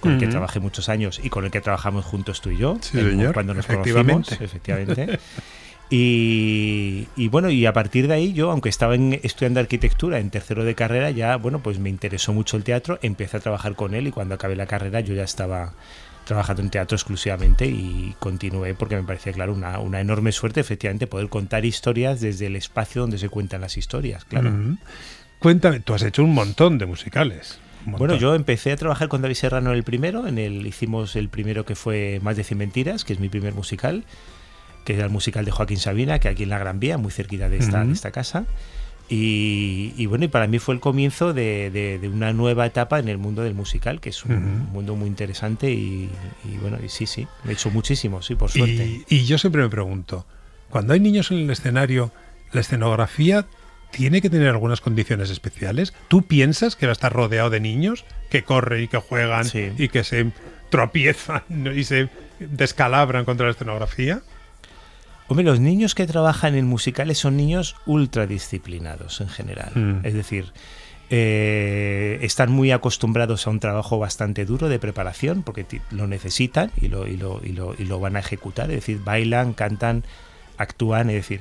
con el que trabajé muchos años y con el que trabajamos juntos tú y yo, sí, señor, cuando nos conocimos, efectivamente. Y, y bueno, y a partir de ahí yo, aunque estaba en, estudiando arquitectura en tercero de carrera, ya bueno, pues me interesó mucho el teatro, empecé a trabajar con él y cuando acabé la carrera yo ya estaba trabajando en teatro exclusivamente y continué porque me parecía, claro, una, una enorme suerte, efectivamente, poder contar historias desde el espacio donde se cuentan las historias, claro. Mm-hmm. Cuéntame, tú has hecho un montón de musicales. Bueno, yo empecé a trabajar con David Serrano en el primero, en el hicimos el primero que fue Más de cien mentiras, que es mi primer musical, que era el musical de Joaquín Sabina, que aquí en la Gran Vía, muy cerquita de esta, uh-huh. de esta casa. Y, y bueno, y para mí fue el comienzo de, de, de una nueva etapa en el mundo del musical, que es un uh-huh. mundo muy interesante y, y bueno, y sí, sí, he hecho muchísimo, sí, por suerte. Y, y yo siempre me pregunto, Cuando hay niños en el escenario, la escenografía tiene que tener algunas condiciones especiales. ¿Tú piensas que va a estar rodeado de niños que corren y que juegan sí. y que se tropiezan y se descalabran contra la escenografía? Hombre, los niños que trabajan en musicales son niños ultradisciplinados en general. Mm. Es decir, eh, están muy acostumbrados a un trabajo bastante duro de preparación porque lo necesitan y lo, y, lo, y, lo, y lo van a ejecutar. Es decir, bailan, cantan, actúan, es decir...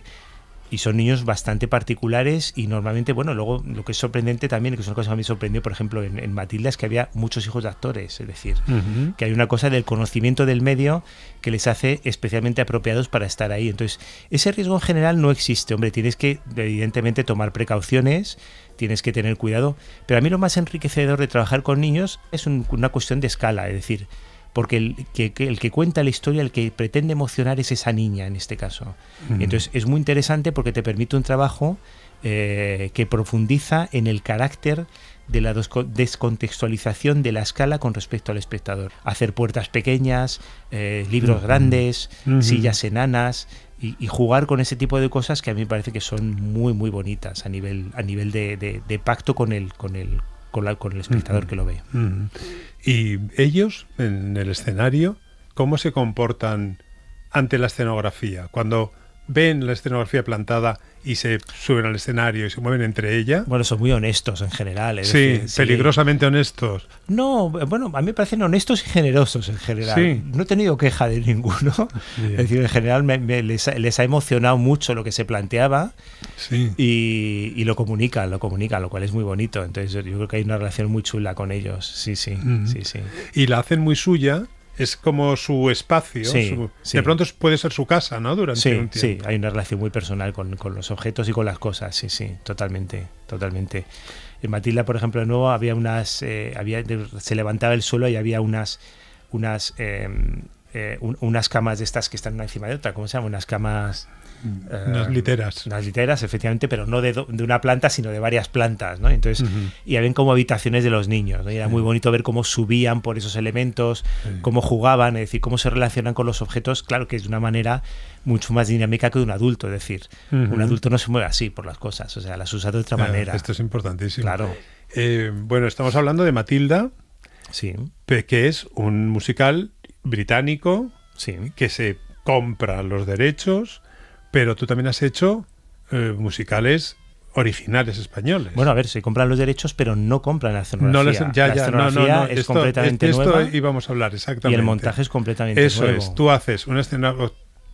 Y son niños bastante particulares y normalmente, bueno, luego lo que es sorprendente también, que es una cosa que a mí me sorprendió, por ejemplo, en, en Matilda, es que había muchos hijos de actores, es decir, uh-huh. que hay una cosa del conocimiento del medio que les hace especialmente apropiados para estar ahí. Entonces, ese riesgo en general no existe. Hombre, tienes que, evidentemente, tomar precauciones, tienes que tener cuidado, pero a mí lo más enriquecedor de trabajar con niños es un, una cuestión de escala, es decir, porque el que, que, el que cuenta la historia, el que pretende emocionar es esa niña en este caso. Mm. Entonces es muy interesante porque te permite un trabajo eh, que profundiza en el carácter de la descontextualización de la escala con respecto al espectador. Hacer puertas pequeñas, eh, libros mm. grandes, mm-hmm. sillas enanas y, y jugar con ese tipo de cosas que a mí me parece que son muy muy bonitas a nivel, a nivel de, de, de pacto con el, con el Con, la, con el espectador uh-huh. que lo ve. Uh-huh. Y ellos, en el escenario, ¿cómo se comportan ante la escenografía? Cuando ven la escenografía plantada y se suben al escenario y se mueven entre ella. Bueno, son muy honestos en general. Es sí, decir, sí, peligrosamente honestos. No, bueno, a mí me parecen honestos y generosos en general. Sí. No he tenido queja de ninguno. Yeah. Es decir, en general me, me, les, les ha emocionado mucho lo que se planteaba sí. y, y lo comunican, lo comunican, lo cual es muy bonito. Entonces yo creo que hay una relación muy chula con ellos. Sí, sí, mm. sí, sí. Y la hacen muy suya. Es como su espacio, sí, su, sí. de pronto puede ser su casa, ¿no? Durante sí, un tiempo. Sí, hay una relación muy personal con, con los objetos y con las cosas, sí, sí, totalmente, totalmente. En Matilda, por ejemplo, no había unas, eh, había, se levantaba el suelo y había unas, unas, eh, eh, un, unas camas de estas que están una encima de otra, ¿cómo se llama? Unas camas... Eh, unas literas. Unas literas, efectivamente, pero no de, do, de una planta, sino de varias plantas, ¿no? Entonces, uh-huh. y habían como habitaciones de los niños, ¿no? Y era muy bonito ver cómo subían por esos elementos, uh-huh. cómo jugaban, es decir, cómo se relacionan con los objetos, claro que es de una manera mucho más dinámica que de un adulto, es decir, uh-huh. un adulto no se mueve así por las cosas, o sea, las usa de otra claro, manera. Esto es importantísimo. Claro. Eh, bueno, estamos hablando de Matilda, sí. que es un musical británico sí. que se compra los derechos. Pero tú también has hecho eh, musicales originales españoles. Bueno, a ver, se compran los derechos, pero no compran la escenografía. No les, ya, la ya, escenografía no, no, no. es esto, completamente esto nueva. Esto íbamos a hablar, exactamente. Y el montaje es completamente Eso nuevo. Eso es, tú haces una escena,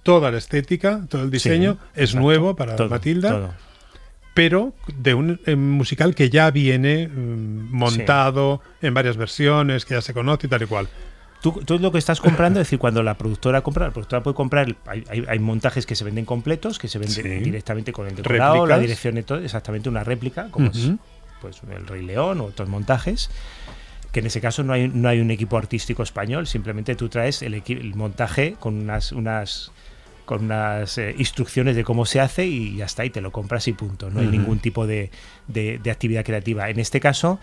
toda la estética, todo el diseño sí, es exacto, nuevo para todo, Matilda, todo. Pero de un eh, musical que ya viene mm, montado sí. en varias versiones, que ya se conoce y tal y cual. Tú, tú lo que estás comprando, es decir, cuando la productora compra, la productora puede comprar, hay, hay, hay montajes que se venden completos, que se venden sí. directamente con el decorado, Réplicas. la dirección y todo, exactamente una réplica, como uh-huh. es pues, El Rey León o otros montajes, que en ese caso no hay, no hay un equipo artístico español, simplemente tú traes el, equi- el montaje con unas... unas con unas eh, instrucciones de cómo se hace y ya está, y te lo compras y punto. No hay uh-huh. ningún tipo de, de, de actividad creativa. En este caso...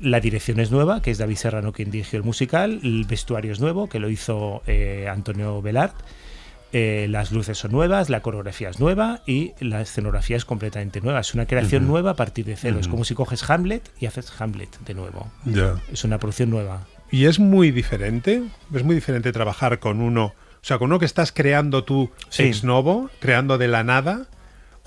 La dirección es nueva, que es David Serrano quien dirigió el musical. El vestuario es nuevo, que lo hizo eh, Antonio Belart. Eh, las luces son nuevas, la coreografía es nueva y la escenografía es completamente nueva. Es una creación uh-huh. nueva a partir de cero. Uh-huh. Es como si coges Hamlet y haces Hamlet de nuevo. Yeah. Es una producción nueva. Y es muy diferente. Es muy diferente trabajar con uno, o sea, con uno que estás creando tú sí. ex novo, creando de la nada.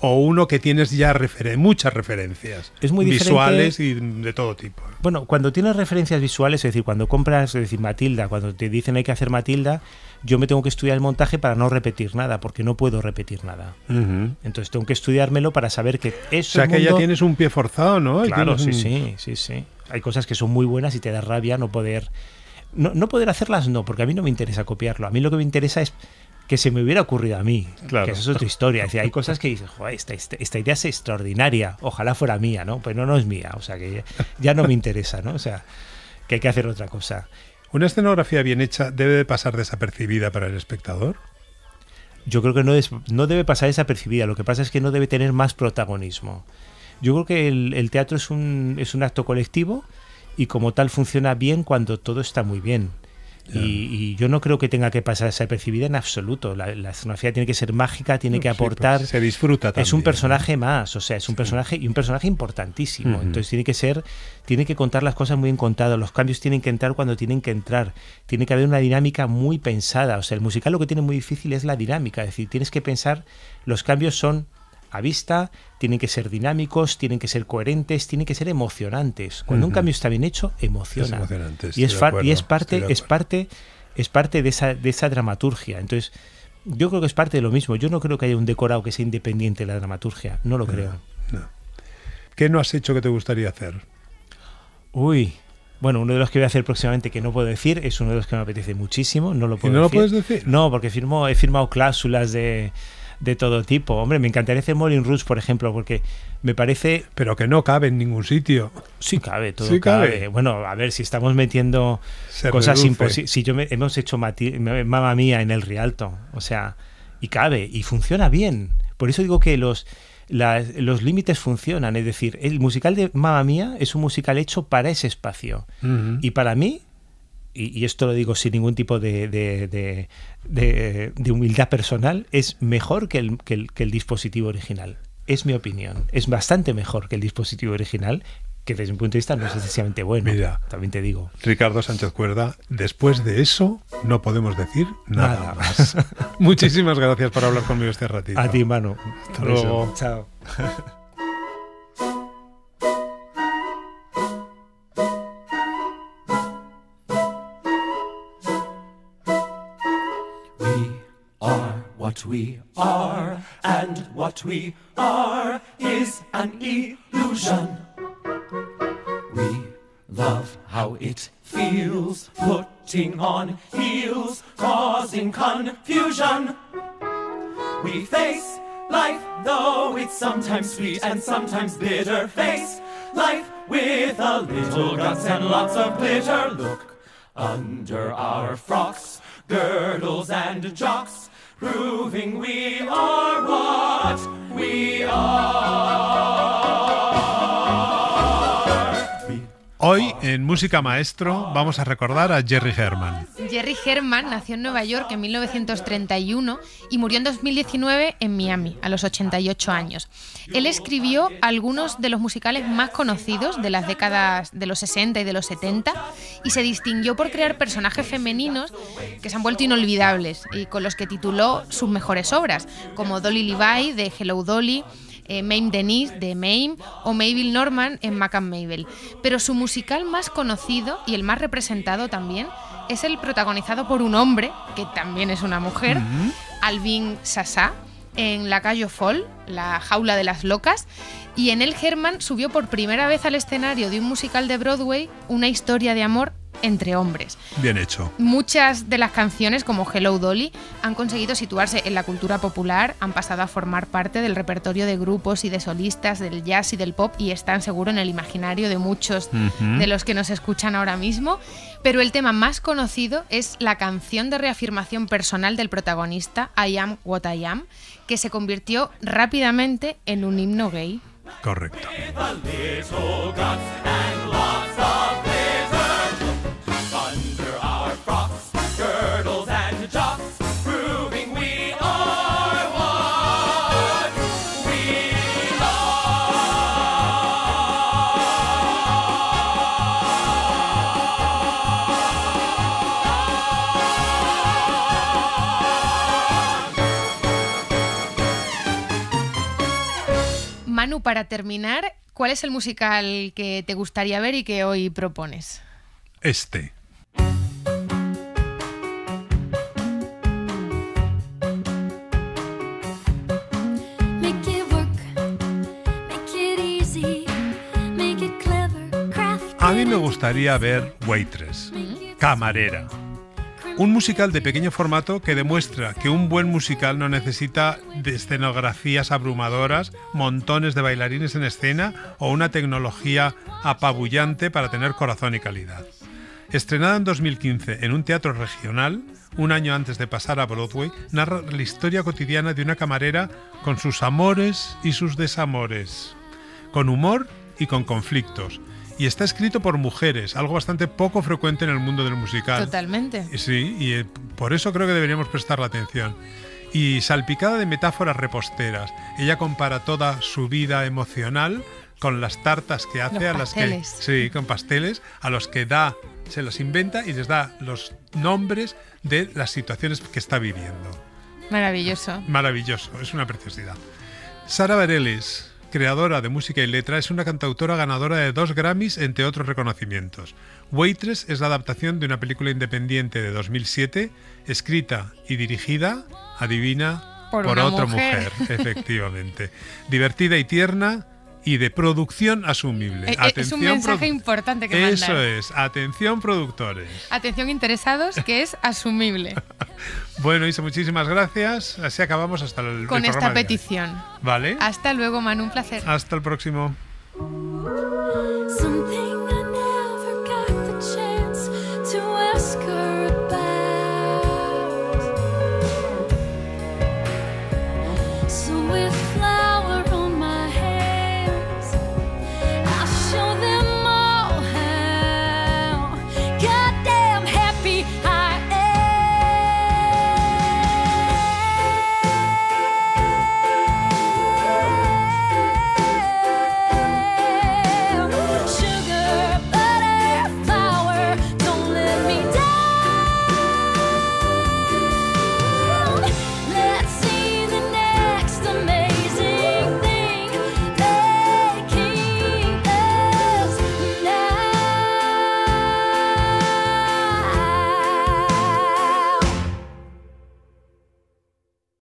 O uno que tienes ya referen- muchas referencias es muy visuales y de todo tipo. Bueno, cuando tienes referencias visuales, es decir, cuando compras, es decir, Matilda, cuando te dicen hay que hacer Matilda, yo me tengo que estudiar el montaje para no repetir nada, porque no puedo repetir nada. Uh-huh. Entonces tengo que estudiármelo para saber que eso... O sea, que mundo... ya tienes un pie forzado, ¿no? Claro, sí, un... sí, sí, sí. Hay cosas que son muy buenas y te da rabia no poder... No, no poder hacerlas, no, porque a mí no me interesa copiarlo. A mí lo que me interesa es... que se me hubiera ocurrido a mí, claro. que eso es otra historia. Es decir, hay cosas que dices, joder, esta, esta, esta idea es extraordinaria, ojalá fuera mía, ¿no? Pues no, no es mía, o sea, que ya no me interesa, ¿no? O sea, que hay que hacer otra cosa. ¿Una escenografía bien hecha debe de pasar desapercibida para el espectador? Yo creo que no, es, no debe pasar desapercibida, lo que pasa es que no debe tener más protagonismo. Yo creo que el, el teatro es un, es un acto colectivo y como tal funciona bien cuando todo está muy bien. Yeah. Y, y yo no creo que tenga que pasar desapercibida en absoluto. La, la escenografía tiene que ser mágica, tiene que aportar. Sí, pues se disfruta también. Es un personaje más, o sea, es un personaje y un personaje importantísimo. Uh-huh. Entonces tiene que ser, tiene que contar las cosas muy bien contadas. Los cambios tienen que entrar cuando tienen que entrar. Tiene que haber una dinámica muy pensada. O sea, el musical lo que tiene muy difícil es la dinámica. Es decir, tienes que pensar, los cambios son a vista, tienen que ser dinámicos, tienen que ser coherentes, tienen que ser emocionantes. Cuando uh-huh. un cambio está bien hecho, emociona. Es emocionante, y, es acuerdo, y es parte, es parte, es parte de esa, de esa dramaturgia. Entonces, yo creo que es parte de lo mismo. Yo no creo que haya un decorado que sea independiente de la dramaturgia. No lo no, creo. No. ¿Qué no has hecho que te gustaría hacer? Uy. Bueno, uno de los que voy a hacer próximamente, que no puedo decir, es uno de los que me apetece muchísimo. No lo puedo ¿Y no decir. ¿No lo puedes decir? No, porque firmo, he firmado cláusulas de... de todo tipo. Hombre, me encantaría hacer Moulin Rouge, por ejemplo, porque me parece... Pero que no cabe en ningún sitio. Sí cabe, todo sí cabe. cabe. Bueno, a ver, si estamos metiendo Se cosas imposibles... Si yo me, hemos hecho Mati, Mamma Mía en el Rialto, o sea, y cabe, y funciona bien. Por eso digo que los, las, los límites funcionan. Es decir, el musical de Mamma Mía es un musical hecho para ese espacio. Uh-huh. Y para mí... Y, y esto lo digo sin ningún tipo de, de, de, de, de humildad personal, es mejor que el, que, el, que el dispositivo original. Es mi opinión. Es bastante mejor que el dispositivo original, que desde mi punto de vista no es excesivamente bueno. Mira, también te digo. Ricardo Sánchez Cuerda, después de eso no podemos decir nada, nada más. Muchísimas gracias por hablar conmigo este ratito. A ti, Manu. Hasta luego. Chao. What we are, and what we are is an illusion. We love how it feels, putting on heels, causing confusion. We face life, though it's sometimes sweet and sometimes bitter. Face life with a little guts and lots of glitter. Look under our frocks, girdles and jocks, proving we are what we are. Hoy en Música Maestro vamos a recordar a Jerry Herman. Jerry Herman nació en Nueva York en mil novecientos treinta y uno y murió en dos mil diecinueve en Miami, a los ochenta y ocho años. Él escribió algunos de los musicales más conocidos de las décadas de los sesenta y de los setenta y se distinguió por crear personajes femeninos que se han vuelto inolvidables y con los que tituló sus mejores obras, como Dolly Levi de Hello Dolly, Eh, Mame Denise de Mame o Mabel Normand en Mac and Mabel. Pero su musical más conocido y el más representado también es el protagonizado por un hombre, que también es una mujer, uh-huh. Alvin Sasá, en La Calle Foll, La Jaula de las Locas, y en él Herman subió por primera vez al escenario de un musical de Broadway, Una historia de amor entre hombres. Bien hecho. Muchas de las canciones, como Hello Dolly, han conseguido situarse en la cultura popular, han pasado a formar parte del repertorio de grupos y de solistas, del jazz y del pop, y están seguro en el imaginario de muchos uh-huh. de los que nos escuchan ahora mismo. Pero el tema más conocido es la canción de reafirmación personal del protagonista, I Am What I Am, que se convirtió rápidamente en un himno gay. Correcto. Manu, para terminar, ¿cuál es el musical que te gustaría ver y que hoy propones? Este. A mí me gustaría ver Waitress, Camarera. Un musical de pequeño formato que demuestra que un buen musical no necesita de escenografías abrumadoras, montones de bailarines en escena o una tecnología apabullante para tener corazón y calidad. Estrenada en dos mil quince en un teatro regional, un año antes de pasar a Broadway, narra la historia cotidiana de una camarera con sus amores y sus desamores, con humor y con conflictos, y está escrito por mujeres, algo bastante poco frecuente en el mundo del musical. Totalmente. Sí, y por eso creo que deberíamos prestarle atención. Y salpicada de metáforas reposteras. Ella compara toda su vida emocional con las tartas que hace, los a las que, sí, con pasteles, a los que da, se los inventa y les da los nombres de las situaciones que está viviendo. Maravilloso. Maravilloso, es una preciosidad. Sara Bareilles, creadora de música y letra, es una cantautora ganadora de dos Grammys, entre otros reconocimientos. Waitress es la adaptación de una película independiente de dos mil siete, escrita y dirigida, adivina, por, por otra mujer, mujer efectivamente. Divertida y tierna, y de producción asumible. Eh, Atención, es un mensaje importante que mandar. Eso es. Atención, productores. Atención, interesados, que es asumible. Bueno, Isa, muchísimas gracias. Así acabamos hasta el, Con el programa esta petición. Vale. Hasta luego, Manu. Un placer. Hasta el próximo.